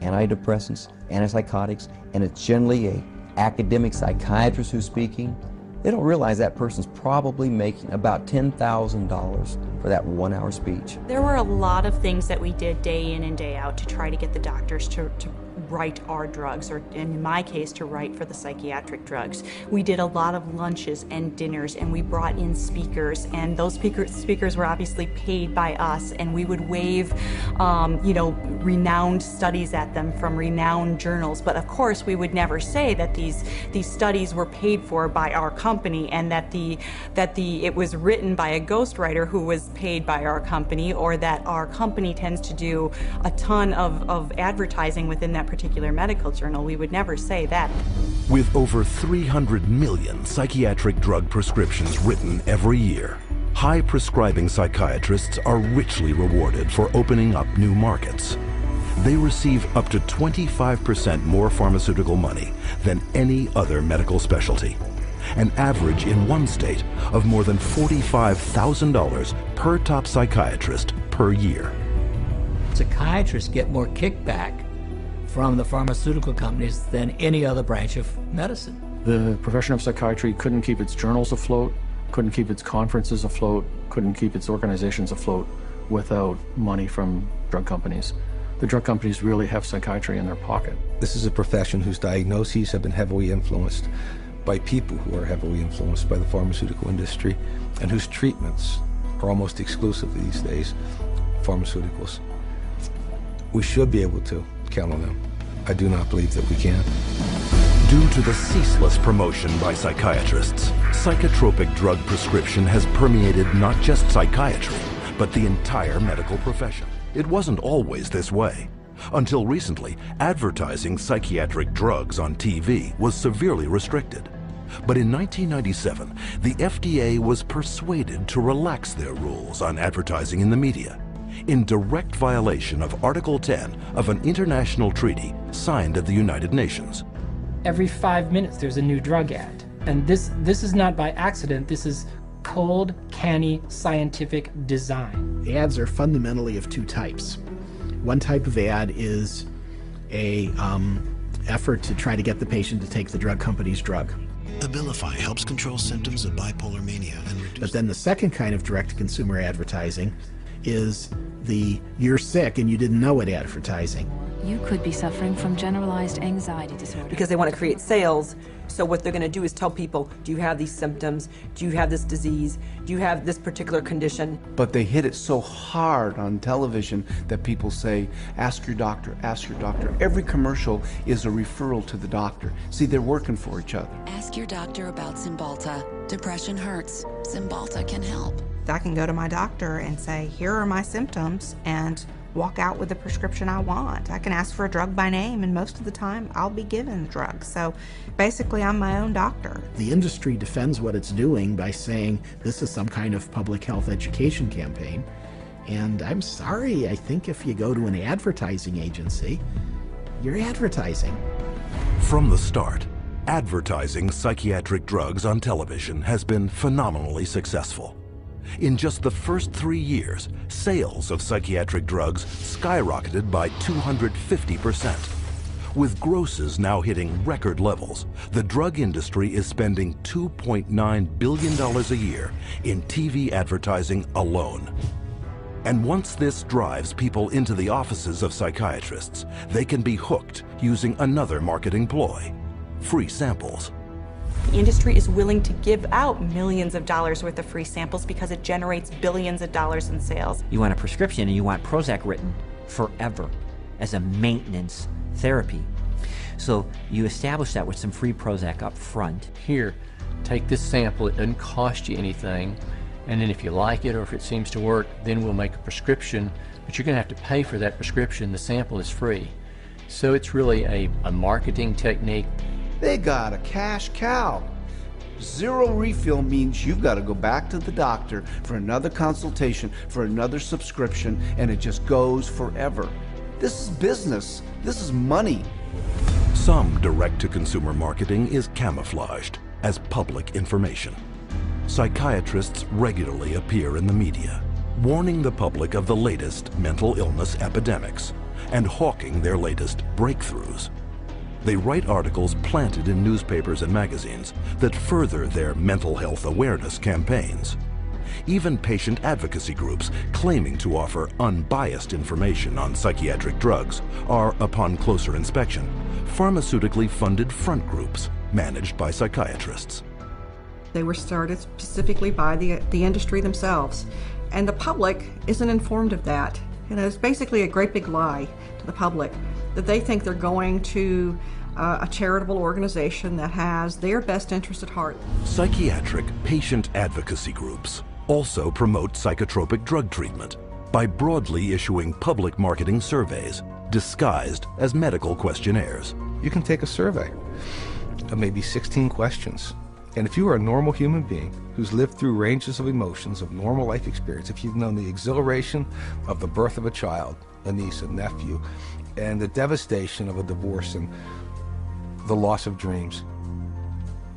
antidepressants, antipsychotics, and it's generally an academic psychiatrist who's speaking, they don't realize that person's probably making about $10,000 for that 1-hour speech. There were a lot of things that we did day in and day out to try to get the doctors to write our drugs, or in my case, to write for the psychiatric drugs. We did a lot of lunches and dinners, and we brought in speakers, and those speakers were obviously paid by us, and we would wave, renowned studies at them from renowned journals. But of course, we would never say that these studies were paid for by our company, and that it was written by a ghostwriter who was paid by our company, or that our company tends to do a ton of advertising within that particular medical journal. We would never say that. With over 300 million psychiatric drug prescriptions written every year, high prescribing psychiatrists are richly rewarded for opening up new markets. They receive up to 25% more pharmaceutical money than any other medical specialty, an average in one state of more than $45,000 per top psychiatrist per year. Psychiatrists get more kickback from the pharmaceutical companies than any other branch of medicine. The profession of psychiatry couldn't keep its journals afloat, couldn't keep its conferences afloat, couldn't keep its organizations afloat without money from drug companies. The drug companies really have psychiatry in their pocket. This is a profession whose diagnoses have been heavily influenced by people who are heavily influenced by the pharmaceutical industry, and whose treatments are almost exclusively these days pharmaceuticals. We should be able to count on them. I do not believe that we can. Due to the ceaseless promotion by psychiatrists, psychotropic drug prescription has permeated not just psychiatry, but the entire medical profession. It wasn't always this way. Until recently, advertising psychiatric drugs on TV was severely restricted. But in 1997, the FDA was persuaded to relax their rules on advertising in the media, in direct violation of Article 10 of an international treaty signed at the United Nations. Every 5 minutes there's a new drug ad. And this is not by accident. This is cold, canny, scientific design. The ads are fundamentally of two types. One type of ad is a effort to try to get the patient to take the drug company's drug. Abilify helps control symptoms of bipolar mania and reduce. But then the second kind of direct-to-consumer advertising is the "you're sick and you didn't know it" advertising. You could be suffering from generalized anxiety disorder. Because they want to create sales, so what they're going to do is tell people, do you have these symptoms? Do you have this disease? Do you have this particular condition? But they hit it so hard on television that people say, ask your doctor, ask your doctor. Every commercial is a referral to the doctor. See, they're working for each other. Ask your doctor about Cymbalta. Depression hurts. Cymbalta can help. I can go to my doctor and say, here are my symptoms, and walk out with the prescription I want. I can ask for a drug by name, and most of the time I'll be given the drug. So basically I'm my own doctor. The industry defends what it's doing by saying this is some kind of public health education campaign. And I'm sorry, I think if you go to an advertising agency, you're advertising. From the start, advertising psychiatric drugs on television has been phenomenally successful. In just the first 3 years, sales of psychiatric drugs skyrocketed by 250%. With grosses now hitting record levels, the drug industry is spending $2.9 billion a year in TV advertising alone. And once this drives people into the offices of psychiatrists, they can be hooked using another marketing ploy: free samples. The industry is willing to give out millions of dollars worth of free samples because it generates billions of dollars in sales. You want a prescription and you want Prozac written forever as a maintenance therapy. So you establish that with some free Prozac up front. Here, take this sample, it doesn't cost you anything, and then if you like it or if it seems to work, then we'll make a prescription, but you're going to have to pay for that prescription. The sample is free. So it's really a marketing technique. They got a cash cow. Zero refill means you've got to go back to the doctor for another consultation, for another subscription, and it just goes forever. This is business. This is money. Some direct-to-consumer marketing is camouflaged as public information. Psychiatrists regularly appear in the media, warning the public of the latest mental illness epidemics and hawking their latest breakthroughs. They write articles planted in newspapers and magazines that further their mental health awareness campaigns. even patient advocacy groups claiming to offer unbiased information on psychiatric drugs are, upon closer inspection, pharmaceutically funded front groups managed by psychiatrists. They were started specifically by the industry themselves, and the public isn't informed of that. And it's basically a great big lie to the public that they think they're going to a charitable organization that has their best interest at heart. Psychiatric patient advocacy groups also promote psychotropic drug treatment by broadly issuing public marketing surveys disguised as medical questionnaires. You can take a survey of maybe 16 questions. And if you are a normal human being who's lived through ranges of emotions of normal life experience, if you've known the exhilaration of the birth of a child, a niece, a nephew, and the devastation of a divorce and the loss of dreams,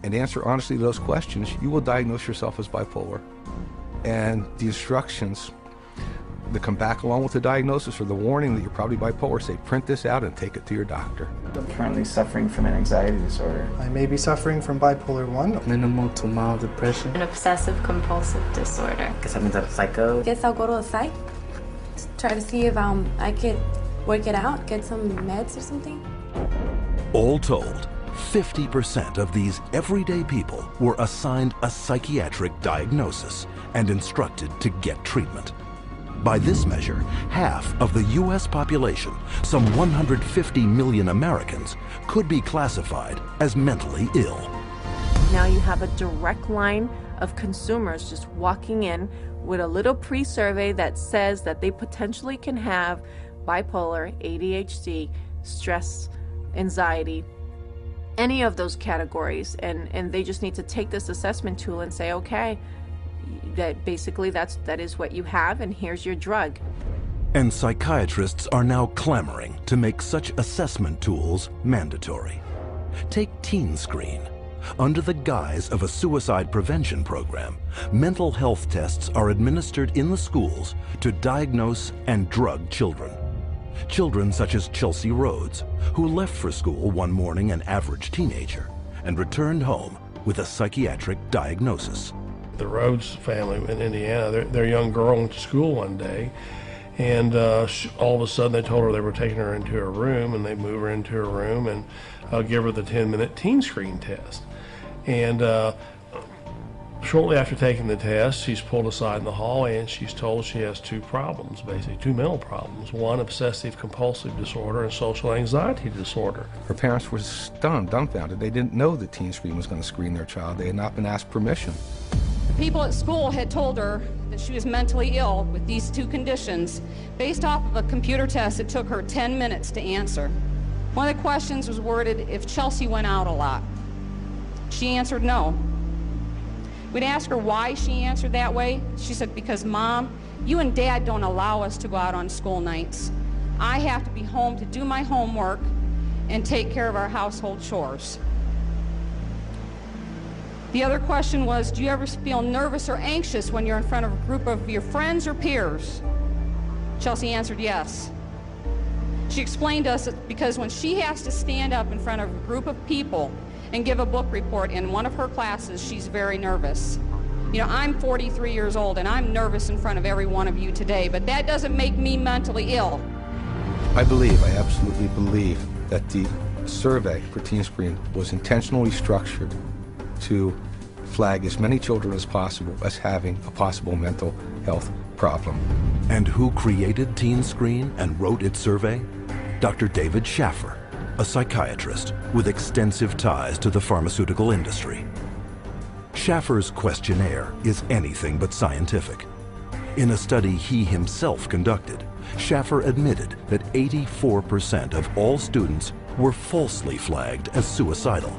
and answer honestly to those questions, you will diagnose yourself as bipolar. And the instructions that come back along with the diagnosis or the warning that you're probably bipolar say, print this out and take it to your doctor. I'm currently suffering from an anxiety disorder. I may be suffering from bipolar 1. Minimal to mild depression. An obsessive compulsive disorder. Guess I'm a psycho. Guess I'll go to a psych. Try to see if I could work it out, get some meds or something. All told, 50% of these everyday people were assigned a psychiatric diagnosis and instructed to get treatment. By this measure, half of the U.S. population, some 150 million Americans, could be classified as mentally ill. Now you have a direct line of consumers just walking in with a little pre-survey that says that they potentially can have bipolar, ADHD, stress, anxiety, any of those categories, and they just need to take this assessment tool and say, okay, that basically that is what you have, and here's your drug. And psychiatrists are now clamoring to make such assessment tools mandatory. Take Teen Screen. Under the guise of a suicide prevention program, mental health tests are administered in the schools to diagnose and drug children. Children such as Chelsea Rhodes, who left for school one morning an average teenager and returned home with a psychiatric diagnosis. The Rhodes family in Indiana, their young girl went to school one day, and all of a sudden they told her they were taking her into a room, and they moved her into a room and give her the 10-minute Teen Screen test. And shortly after taking the test, she's pulled aside in the hallway and she's told she has two problems, basically, two mental problems, one obsessive compulsive disorder and social anxiety disorder. Her parents were stunned, dumbfounded. They didn't know that Teen Screen was going to screen their child. They had not been asked permission. People at school had told her that she was mentally ill with these two conditions based off of a computer test that took her 10 minutes to answer. One of the questions was worded, if Chelsea went out a lot. She answered no. We'd ask her why she answered that way. She said, because Mom, you and Dad don't allow us to go out on school nights. I have to be home to do my homework and take care of our household chores. The other question was, do you ever feel nervous or anxious when you're in front of a group of your friends or peers? Chelsea answered yes. She explained to us that because when she has to stand up in front of a group of people and give a book report in one of her classes, she's very nervous. You know, I'm 43 years old and I'm nervous in front of every one of you today, but that doesn't make me mentally ill. I absolutely believe that the survey for Teen Screen was intentionally structured to flag as many children as possible as having a possible mental health problem. And who created Teen Screen and wrote its survey? Dr. David Shaffer, a psychiatrist with extensive ties to the pharmaceutical industry. Shaffer's questionnaire is anything but scientific. In a study he himself conducted, Shaffer admitted that 84% of all students were falsely flagged as suicidal.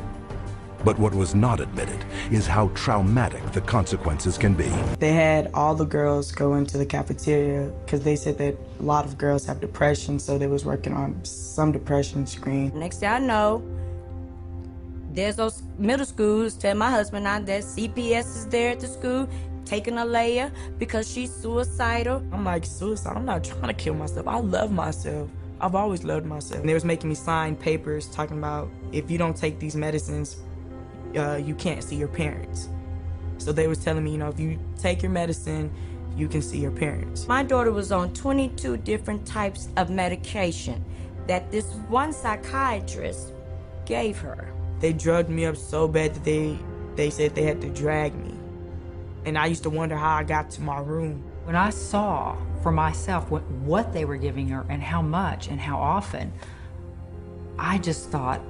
But what was not admitted is how traumatic the consequences can be. They had all the girls go into the cafeteria because they said that a lot of girls have depression, so they was working on some depression screen. Next thing I know, there's those middle schools telling my husband now that CPS is there at the school, taking a layer because she's suicidal. I'm like, suicide? I'm not trying to kill myself. I love myself. I've always loved myself. And they was making me sign papers talking about if you don't take these medicines, you can't see your parents. So they was telling me, you know, if you take your medicine, you can see your parents. My daughter was on 22 different types of medication that this one psychiatrist gave her. They drugged me up so bad that they said they had to drag me. And I used to wonder how I got to my room. When I saw for myself what they were giving her and how much and how often, I just thought,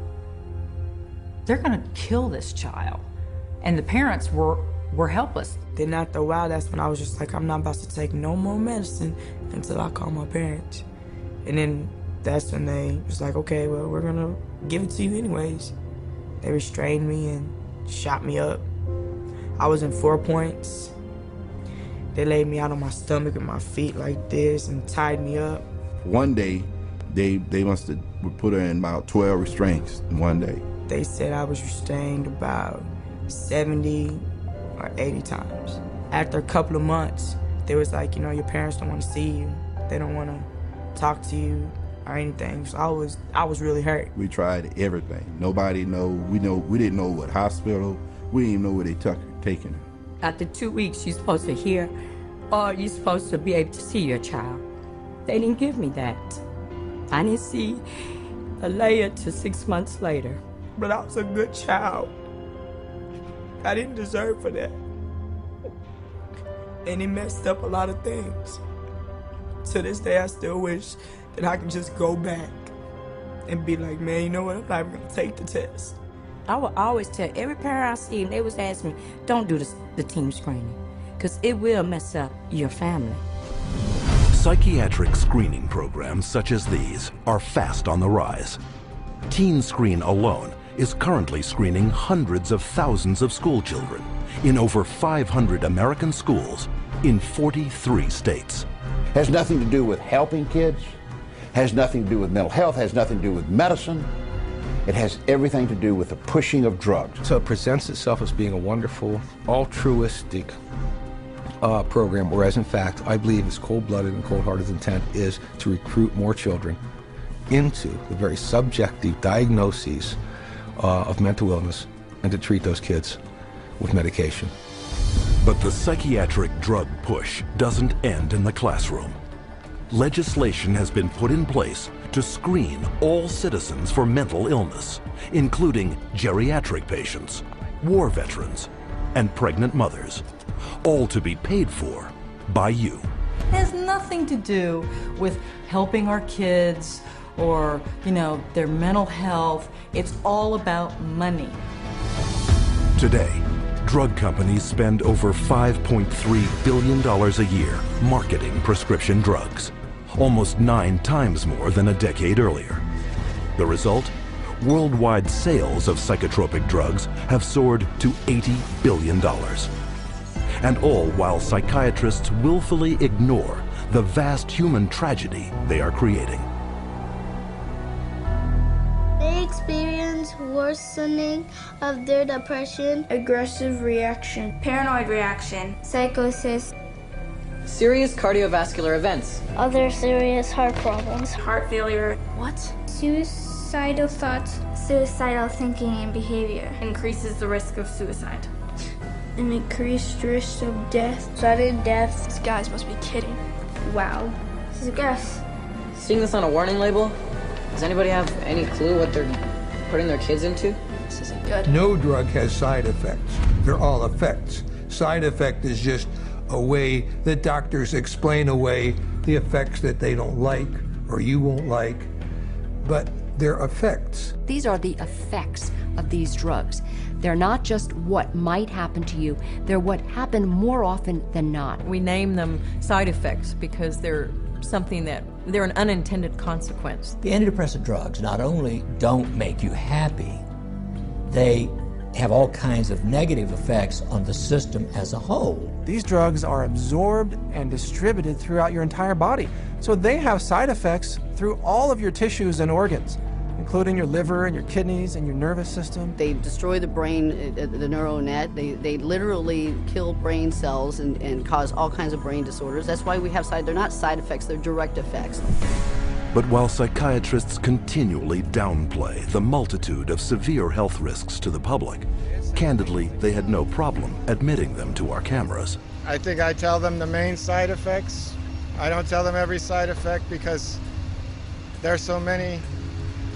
they're gonna kill this child. And the parents were helpless. Then after a while, that's when I was just like, I'm not about to take no more medicine until I call my parents. And then that's when they was like, okay, well, we're gonna give it to you anyways. They restrained me and shot me up. I was in 4 points. They laid me out on my stomach and my feet like this and tied me up. One day, they must have put her in about 12 restraints in one day. They said I was restrained about 70 or 80 times. After a couple of months, they was like, you know, your parents don't want to see you. They don't want to talk to you or anything. So I was really hurt. We tried everything. Nobody know. We didn't know what hospital. We didn't even know where they took her, taking her. After 2 weeks, you're supposed to hear, or you're supposed to be able to see your child. They didn't give me that. I didn't see a layer till 6 months later. But I was a good child. I didn't deserve for that. And it messed up a lot of things. To this day, I still wish that I could just go back and be like, man, you know what, I'm not even gonna take the test. I would always tell every parent I see, and they was asking me, don't do the team screening, because it will mess up your family. Psychiatric screening programs such as these are fast on the rise. Teen Screen alone is currently screening hundreds of thousands of school children in over 500 American schools in 43 states. Has nothing to do with helping kids, has nothing to do with mental health, has nothing to do with medicine. It has everything to do with the pushing of drugs. So it presents itself as being a wonderful, altruistic program, whereas in fact, I believe its cold-blooded and cold-hearted intent is to recruit more children into the very subjective diagnoses of mental illness and to treat those kids with medication. But the psychiatric drug push doesn't end in the classroom. Legislation has been put in place to screen all citizens for mental illness, including geriatric patients, war veterans, and pregnant mothers, all to be paid for by you. It has nothing to do with helping our kids or, you know, their mental health. It's all about money. Today, drug companies spend over $5.3 billion a year marketing prescription drugs, almost 9 times more than a decade earlier. The result? Worldwide sales of psychotropic drugs have soared to $80 billion. And all while psychiatrists willfully ignore the vast human tragedy they are creating. They experience worsening of their depression, aggressive reaction, paranoid reaction, psychosis, serious cardiovascular events, other serious heart problems, heart failure, what? Suicidal thoughts, suicidal thinking and behavior, increases the risk of suicide. An increased risk of death, sudden death. These guys must be kidding. Wow. This is a guess. Seeing this on a warning label? Does anybody have any clue what they're putting their kids into? This isn't good. No drug has side effects. They're all effects. Side effect is just a way that doctors explain away the effects that they don't like or you won't like, but they're effects. These are the effects of these drugs. They're not just what might happen to you, they're what happen more often than not. We name them side effects because they're something that, they're an unintended consequence. The antidepressant drugs not only don't make you happy, they have all kinds of negative effects on the system as a whole. These drugs are absorbed and distributed throughout your entire body, so they have side effects through all of your tissues and organs, including your liver and your kidneys and your nervous system. They destroy the brain, the neural net. They literally kill brain cells and cause all kinds of brain disorders. That's why we have they're not side effects, they're direct effects. But while psychiatrists continually downplay the multitude of severe health risks to the public, Candidly, they had no problem admitting them to our cameras. I think I tell them the main side effects. I don't tell them every side effect because there's so many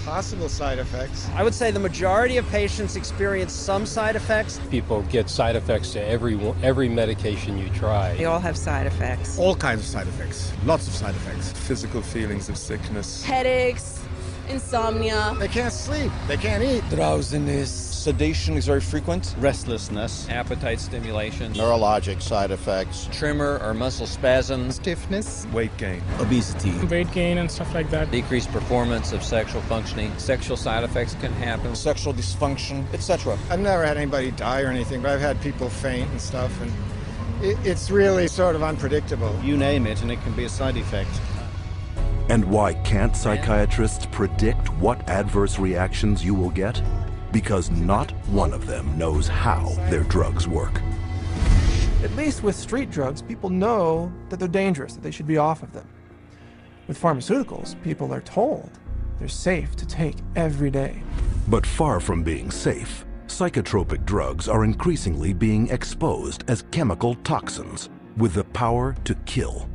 possible side effects. I would say the majority of patients experience some side effects. People get side effects to every medication you try. They all have side effects. All kinds of side effects. Lots of side effects. Physical feelings of sickness. Headaches. Insomnia. They can't sleep. They can't eat. Drowsiness. Sedation is very frequent. Restlessness. Appetite stimulation. Neurologic side effects. Tremor or muscle spasms. Stiffness. Weight gain. Obesity. Weight gain and stuff like that. Decreased performance of sexual functioning. Sexual side effects can happen. Sexual dysfunction, etc. I've never had anybody die or anything, but I've had people faint and stuff, and it's really sort of unpredictable. You name it, and it can be a side effect. And why can't psychiatrists predict what adverse reactions you will get? Because not one of them knows how their drugs work. At least with street drugs, people know that they're dangerous, that they should be off of them. With pharmaceuticals, people are told they're safe to take every day. But far from being safe, psychotropic drugs are increasingly being exposed as chemical toxins with the power to kill.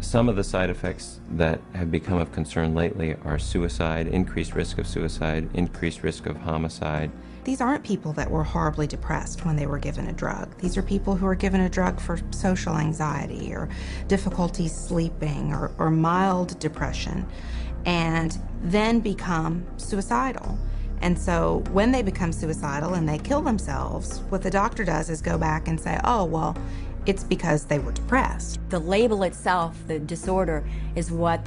Some of the side effects that have become of concern lately are suicide, increased risk of suicide, increased risk of homicide. These aren't people that were horribly depressed when they were given a drug. These are people who are given a drug for social anxiety or difficulty sleeping or mild depression, and then become suicidal. And so when they become suicidal and they kill themselves, what the doctor does is go back and say, oh, well, it's because they were depressed. The label itself, the disorder, is what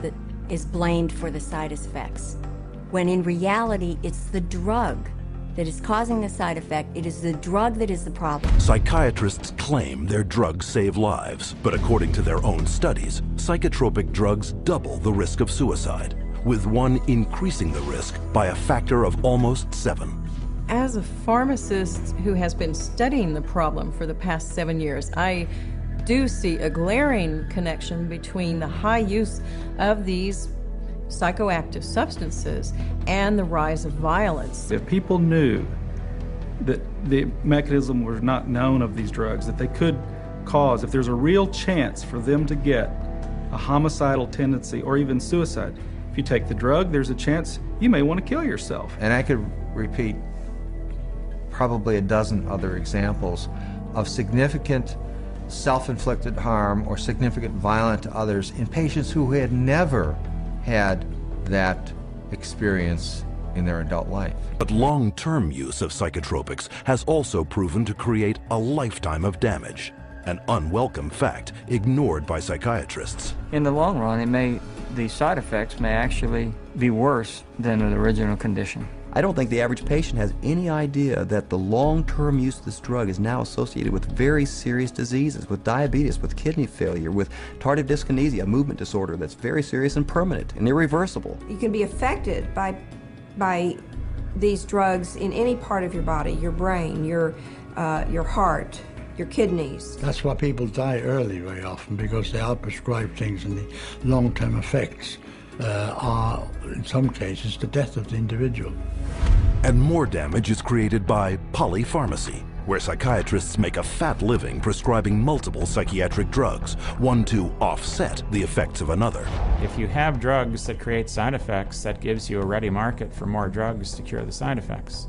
is blamed for the side effects. When in reality, it's the drug that is causing the side effect. It is the drug that is the problem. Psychiatrists claim their drugs save lives, but according to their own studies, psychotropic drugs double the risk of suicide, with one increasing the risk by a factor of almost 7. As a pharmacist who has been studying the problem for the past 7 years, I do see a glaring connection between the high use of these psychoactive substances and the rise of violence. If people knew that the mechanism was not known of these drugs, that they could cause, if there's a real chance for them to get a homicidal tendency or even suicide, if you take the drug, there's a chance you may want to kill yourself. And I could repeat probably a dozen other examples of significant self-inflicted harm or significant violence to others in patients who had never had that experience in their adult life. But long-term use of psychotropics has also proven to create a lifetime of damage, an unwelcome fact ignored by psychiatrists. In the long run, the side effects may actually be worse than an original condition. I don't think the average patient has any idea that the long-term use of this drug is now associated with very serious diseases, with diabetes, with kidney failure, with tardive dyskinesia, a movement disorder that's very serious and permanent and irreversible. You can be affected by these drugs in any part of your body, your brain, your heart, your kidneys. That's why people die early very often, because they are prescribed things and the long-term effects are, in some cases, the death of the individual. And more damage is created by polypharmacy, where psychiatrists make a fat living prescribing multiple psychiatric drugs, one to offset the effects of another. If you have drugs that create side effects, that gives you a ready market for more drugs to cure the side effects.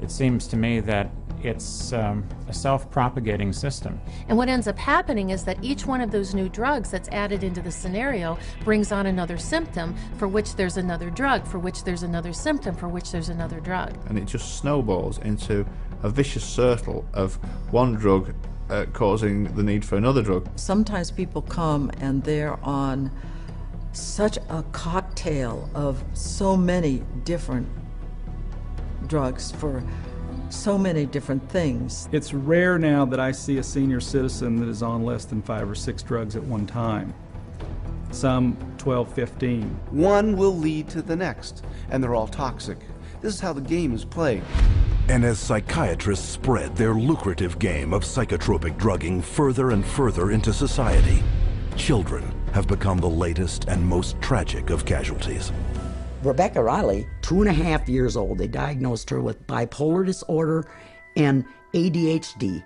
It seems to me that it's a self-propagating system. And what ends up happening is that each one of those new drugs that's added into the scenario brings on another symptom for which there's another drug, for which there's another symptom, for which there's another drug. And it just snowballs into a vicious circle of one drug causing the need for another drug. Sometimes people come and they're on such a cocktail of so many different drugs for so many different things. It's rare now that I see a senior citizen that is on less than 5 or 6 drugs at one time. Some 12, 15. One will lead to the next, and they're all toxic. This is how the game is played. And as psychiatrists spread their lucrative game of psychotropic drugging further and further into society, children have become the latest and most tragic of casualties. Rebecca Riley, 2.5 years old, they diagnosed her with bipolar disorder and ADHD.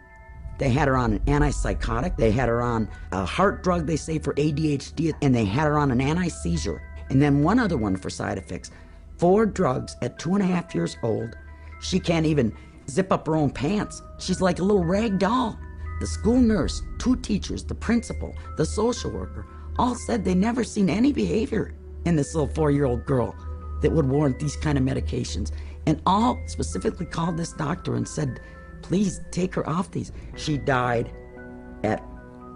They had her on an antipsychotic, they had her on a heart drug, they say, for ADHD, and they had her on an anti-seizure. And then one other one for side effects. 4 drugs at 2.5 years old. She can't even zip up her own pants. She's like a little rag doll. The school nurse, 2 teachers, the principal, the social worker, all said they never seen any behavior in this little 4-year-old girl that would warrant these kind of medications. And all specifically called this doctor and said, please take her off these. She died at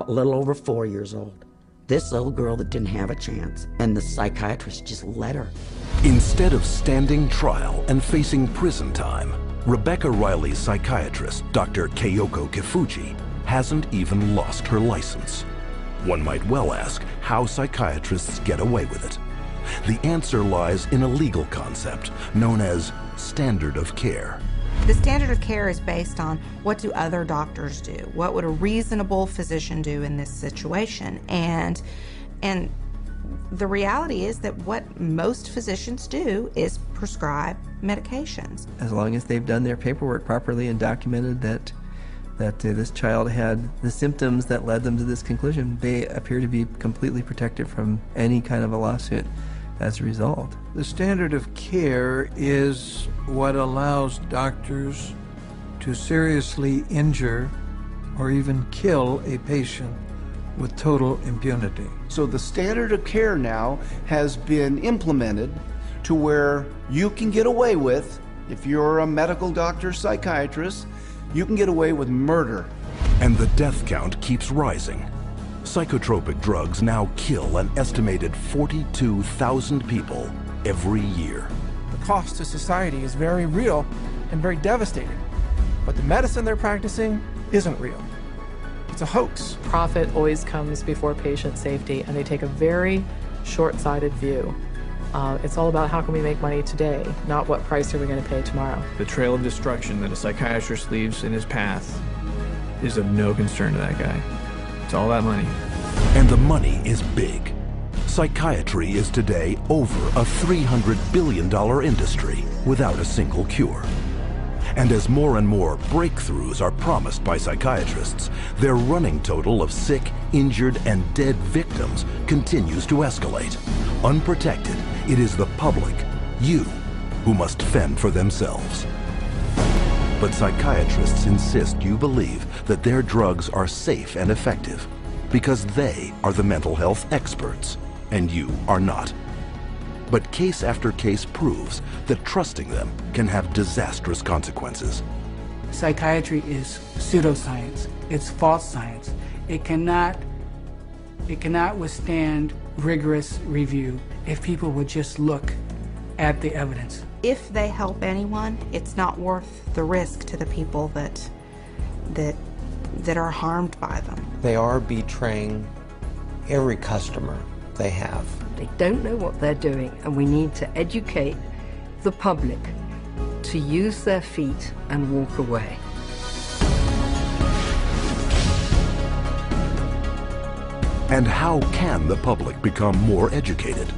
a little over 4 years old. This little girl that didn't have a chance, and the psychiatrist just let her. Instead of standing trial and facing prison time, Rebecca Riley's psychiatrist, Dr. Kayoko Kifuji, hasn't even lost her license. One might well ask how psychiatrists get away with it. The answer lies in a legal concept known as standard of care. The standard of care is based on what do other doctors do? What would a reasonable physician do in this situation? And the reality is that what most physicians do is prescribe medications. As long as they've done their paperwork properly and documented that this child had the symptoms that led them to this conclusion, they appear to be completely protected from any kind of a lawsuit as a result. The standard of care is what allows doctors to seriously injure or even kill a patient with total impunity. So the standard of care now has been implemented to where you can get away with, if you're a medical doctor, psychiatrist, you can get away with murder. And the death count keeps rising. Psychotropic drugs now kill an estimated 42,000 people every year. The cost to society is very real and very devastating, but the medicine they're practicing isn't real. It's a hoax. Profit always comes before patient safety, and they take a very short-sighted view. It's all about how can we make money today, not what price are we going to pay tomorrow. The trail of destruction that a psychiatrist leaves in his path is of no concern to that guy. It's all about money. And the money is big. Psychiatry is today over a $300 billion industry without a single cure. And as more and more breakthroughs are promised by psychiatrists, their running total of sick, injured, and dead victims continues to escalate. Unprotected, it is the public, you, who must fend for themselves. But psychiatrists insist you believe that their drugs are safe and effective because they are the mental health experts and you are not. But case after case proves that trusting them can have disastrous consequences. Psychiatry is pseudoscience. It's false science. It cannot withstand rigorous review if people would just look at the evidence. If they help anyone, it's not worth the risk to the people that are harmed by them. They are betraying every customer they have. They don't know what they're doing, and we need to educate the public to use their feet and walk away. And how can the public become more educated?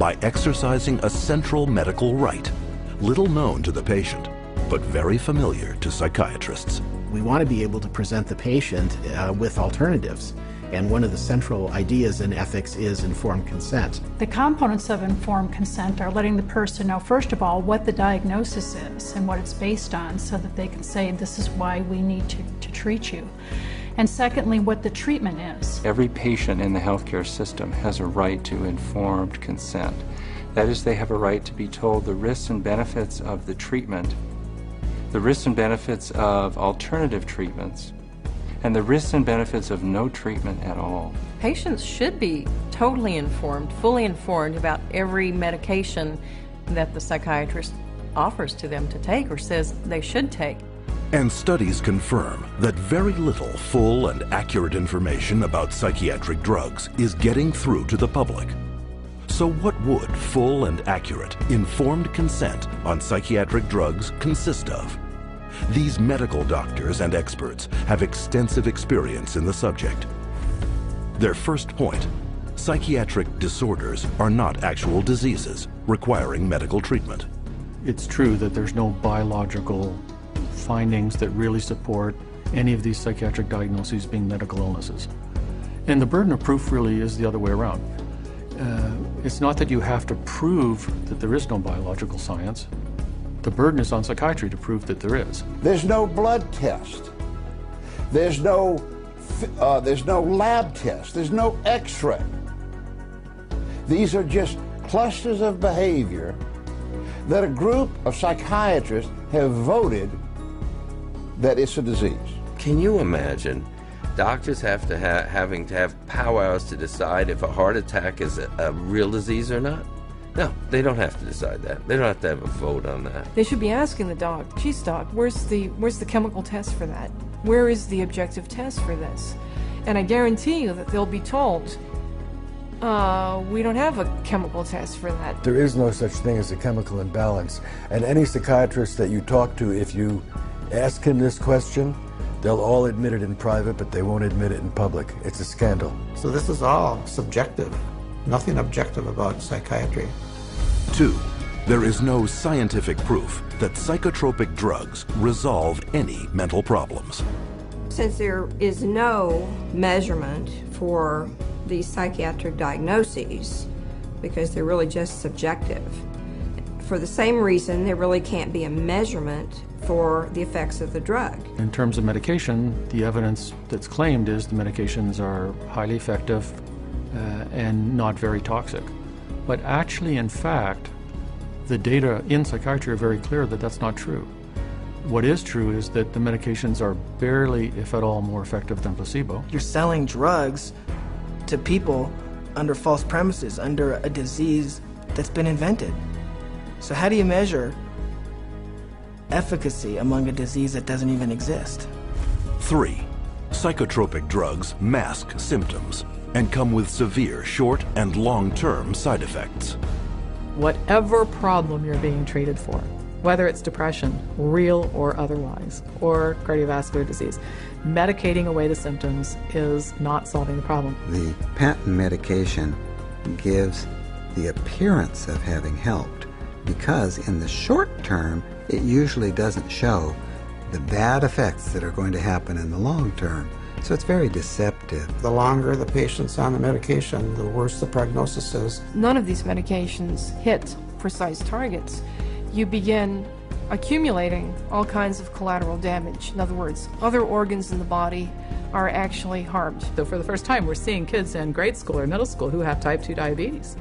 By exercising a central medical right, little known to the patient, but very familiar to psychiatrists. We want to be able to present the patient with alternatives. And one of the central ideas in ethics is informed consent. The components of informed consent are letting the person know, first of all, what the diagnosis is and what it's based on, so that they can say, this is why we need to treat you. And secondly, what the treatment is. Every patient in the healthcare system has a right to informed consent. That is, they have a right to be told the risks and benefits of the treatment, the risks and benefits of alternative treatments, and the risks and benefits of no treatment at all. Patients should be totally informed, fully informed about every medication that the psychiatrist offers to them to take or says they should take. And studies confirm that very little full and accurate information about psychiatric drugs is getting through to the public. So what would full and accurate, informed consent on psychiatric drugs consist of? These medical doctors and experts have extensive experience in the subject. Their first point, psychiatric disorders are not actual diseases requiring medical treatment. It's true that there's no biological findings that really support any of these psychiatric diagnoses being medical illnesses. And the burden of proof really is the other way around. It's not that you have to prove that there is no biological science. The burden is on psychiatry to prove that there is. There's no blood test. There's no lab test. There's no x-ray. These are just clusters of behavior that a group of psychiatrists have voted that it's a disease. Can you imagine doctors having to have powwows to decide if a heart attack is a real disease or not? No, they don't have to decide that. They don't have to have a vote on that. They should be asking the doc, geez doc, where's the chemical test for that? Where is the objective test for this? And I guarantee you that they'll be told, we don't have a chemical test for that. There is no such thing as a chemical imbalance. And any psychiatrist that you talk to, if you ask him this question, they'll all admit it in private, but they won't admit it in public. It's a scandal. So this is all subjective. Nothing objective about psychiatry. 2. There is no scientific proof that psychotropic drugs resolve any mental problems. Since there is no measurement for these psychiatric diagnoses, because they're really just subjective, for the same reason there really can't be a measurement for the effects of the drug. In terms of medication, the evidence that's claimed is the medications are highly effective and not very toxic. But actually, in fact, the data in psychiatry are very clear that that's not true. What is true is that the medications are barely, if at all, more effective than placebo. You're selling drugs to people under false premises, under a disease that's been invented. So how do you measure efficacy among a disease that doesn't even exist? 3. Psychotropic drugs mask symptoms and come with severe short and long-term side effects. Whatever problem you're being treated for, whether it's depression, real or otherwise, or cardiovascular disease, medicating away the symptoms is not solving the problem. The patent medication gives the appearance of having helped because in the short term, it usually doesn't show the bad effects that are going to happen in the long term. So it's very deceptive. The longer the patient's on the medication, the worse the prognosis is. None of these medications hit precise targets. You begin accumulating all kinds of collateral damage. In other words, other organs in the body are actually harmed. So for the first time, we're seeing kids in grade school or middle school who have type 2 diabetes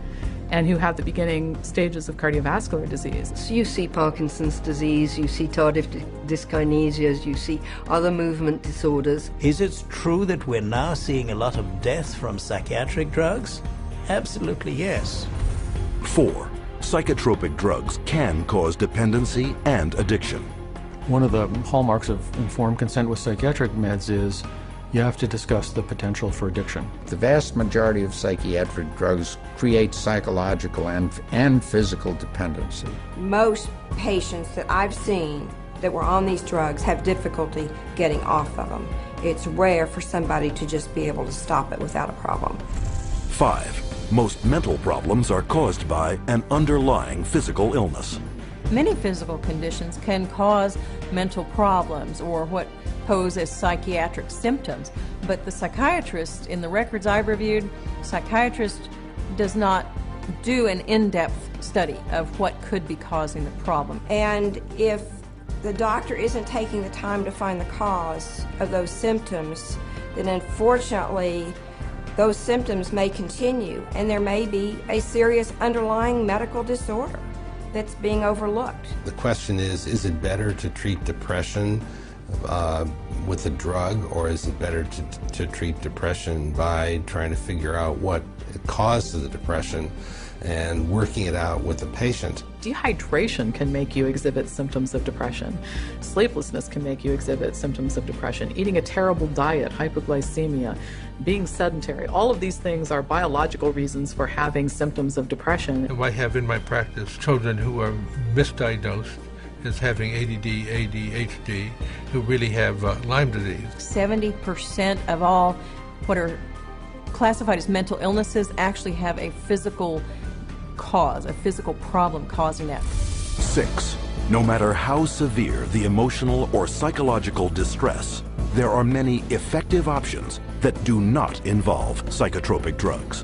and who have the beginning stages of cardiovascular disease. So you see Parkinson's disease, you see tardive dyskinesias, you see other movement disorders. Is it true that we're now seeing a lot of death from psychiatric drugs? Absolutely yes. 4. Psychotropic drugs can cause dependency and addiction. One of the hallmarks of informed consent with psychiatric meds is you have to discuss the potential for addiction. The vast majority of psychiatric drugs create psychological and physical dependency. Most patients that I've seen that were on these drugs have difficulty getting off of them. It's rare for somebody to just be able to stop it without a problem. 5. Most mental problems are caused by an underlying physical illness. Many physical conditions can cause mental problems or what pose as psychiatric symptoms, but the psychiatrist, in the records I've reviewed, psychiatrist does not do an in-depth study of what could be causing the problem. And if the doctor isn't taking the time to find the cause of those symptoms, then unfortunately those symptoms may continue and there may be a serious underlying medical disorder that's being overlooked. The question is it better to treat depression with a drug, or is it better to treat depression by trying to figure out what caused the depression and working it out with the patient? Dehydration can make you exhibit symptoms of depression. Sleeplessness can make you exhibit symptoms of depression. Eating a terrible diet, hypoglycemia, being sedentary, all of these things are biological reasons for having symptoms of depression. I have in my practice children who are misdiagnosed as having ADD, ADHD, who really have Lyme disease. 70% of all what are classified as mental illnesses actually have a physical cause, a physical problem causing that. 6. No matter how severe the emotional or psychological distress, there are many effective options that do not involve psychotropic drugs.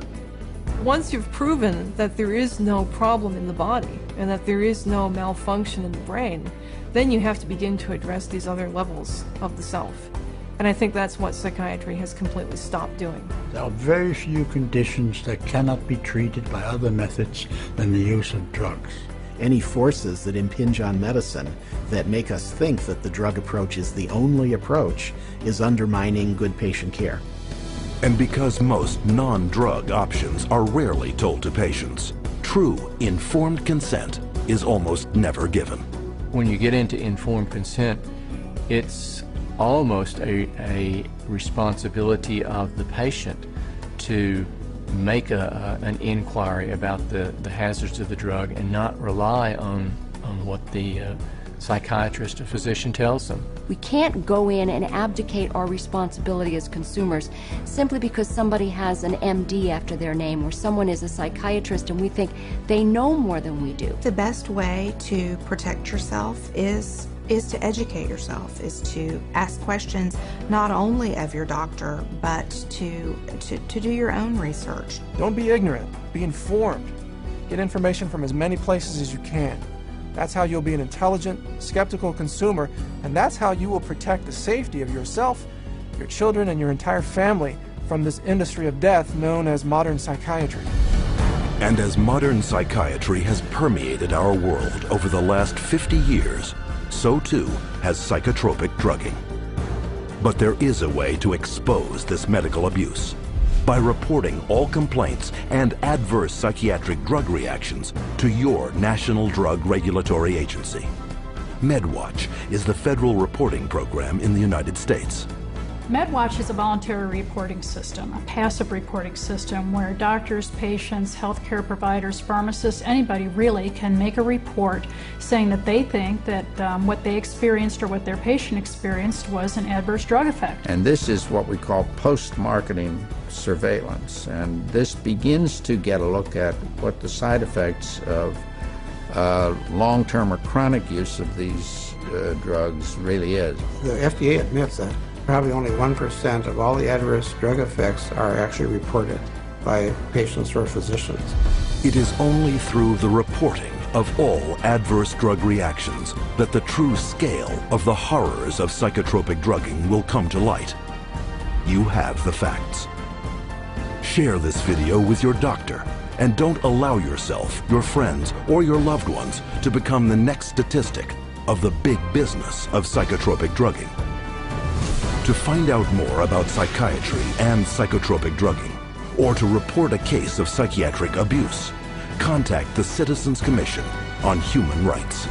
Once you've proven that there is no problem in the body and that there is no malfunction in the brain, then you have to begin to address these other levels of the self. And I think that's what psychiatry has completely stopped doing. There are very few conditions that cannot be treated by other methods than the use of drugs. Any forces that impinge on medicine that make us think that the drug approach is the only approach is undermining good patient care. And because most non-drug options are rarely told to patients, true informed consent is almost never given. When you get into informed consent, it's almost a responsibility of the patient to make an inquiry about the hazards of the drug and not rely on what the psychiatrist or physician tells them. We can't go in and abdicate our responsibility as consumers simply because somebody has an MD after their name or someone is a psychiatrist and we think they know more than we do. The best way to protect yourself is to educate yourself, is to ask questions not only of your doctor, but to do your own research. Don't be ignorant, be informed. Get information from as many places as you can. That's how you'll be an intelligent, skeptical consumer, and that's how you will protect the safety of yourself, your children, and your entire family from this industry of death known as modern psychiatry. And as modern psychiatry has permeated our world over the last 50 years, so too has psychotropic drugging. But there is a way to expose this medical abuse by reporting all complaints and adverse psychiatric drug reactions to your National Drug Regulatory Agency. MedWatch is the federal reporting program in the United States. MedWatch is a voluntary reporting system, a passive reporting system where doctors, patients, healthcare providers, pharmacists, anybody really can make a report saying that they think that what they experienced or what their patient experienced was an adverse drug effect. And this is what we call post-marketing surveillance. And this begins to get a look at what the side effects of long-term or chronic use of these drugs really is. The FDA admits that probably only 1% of all the adverse drug effects are actually reported by patients or physicians. It is only through the reporting of all adverse drug reactions that the true scale of the horrors of psychotropic drugging will come to light. You have the facts. Share this video with your doctor and don't allow yourself, your friends, or your loved ones to become the next statistic of the big business of psychotropic drugging. To find out more about psychiatry and psychotropic drugging, or to report a case of psychiatric abuse, contact the Citizens Commission on Human Rights.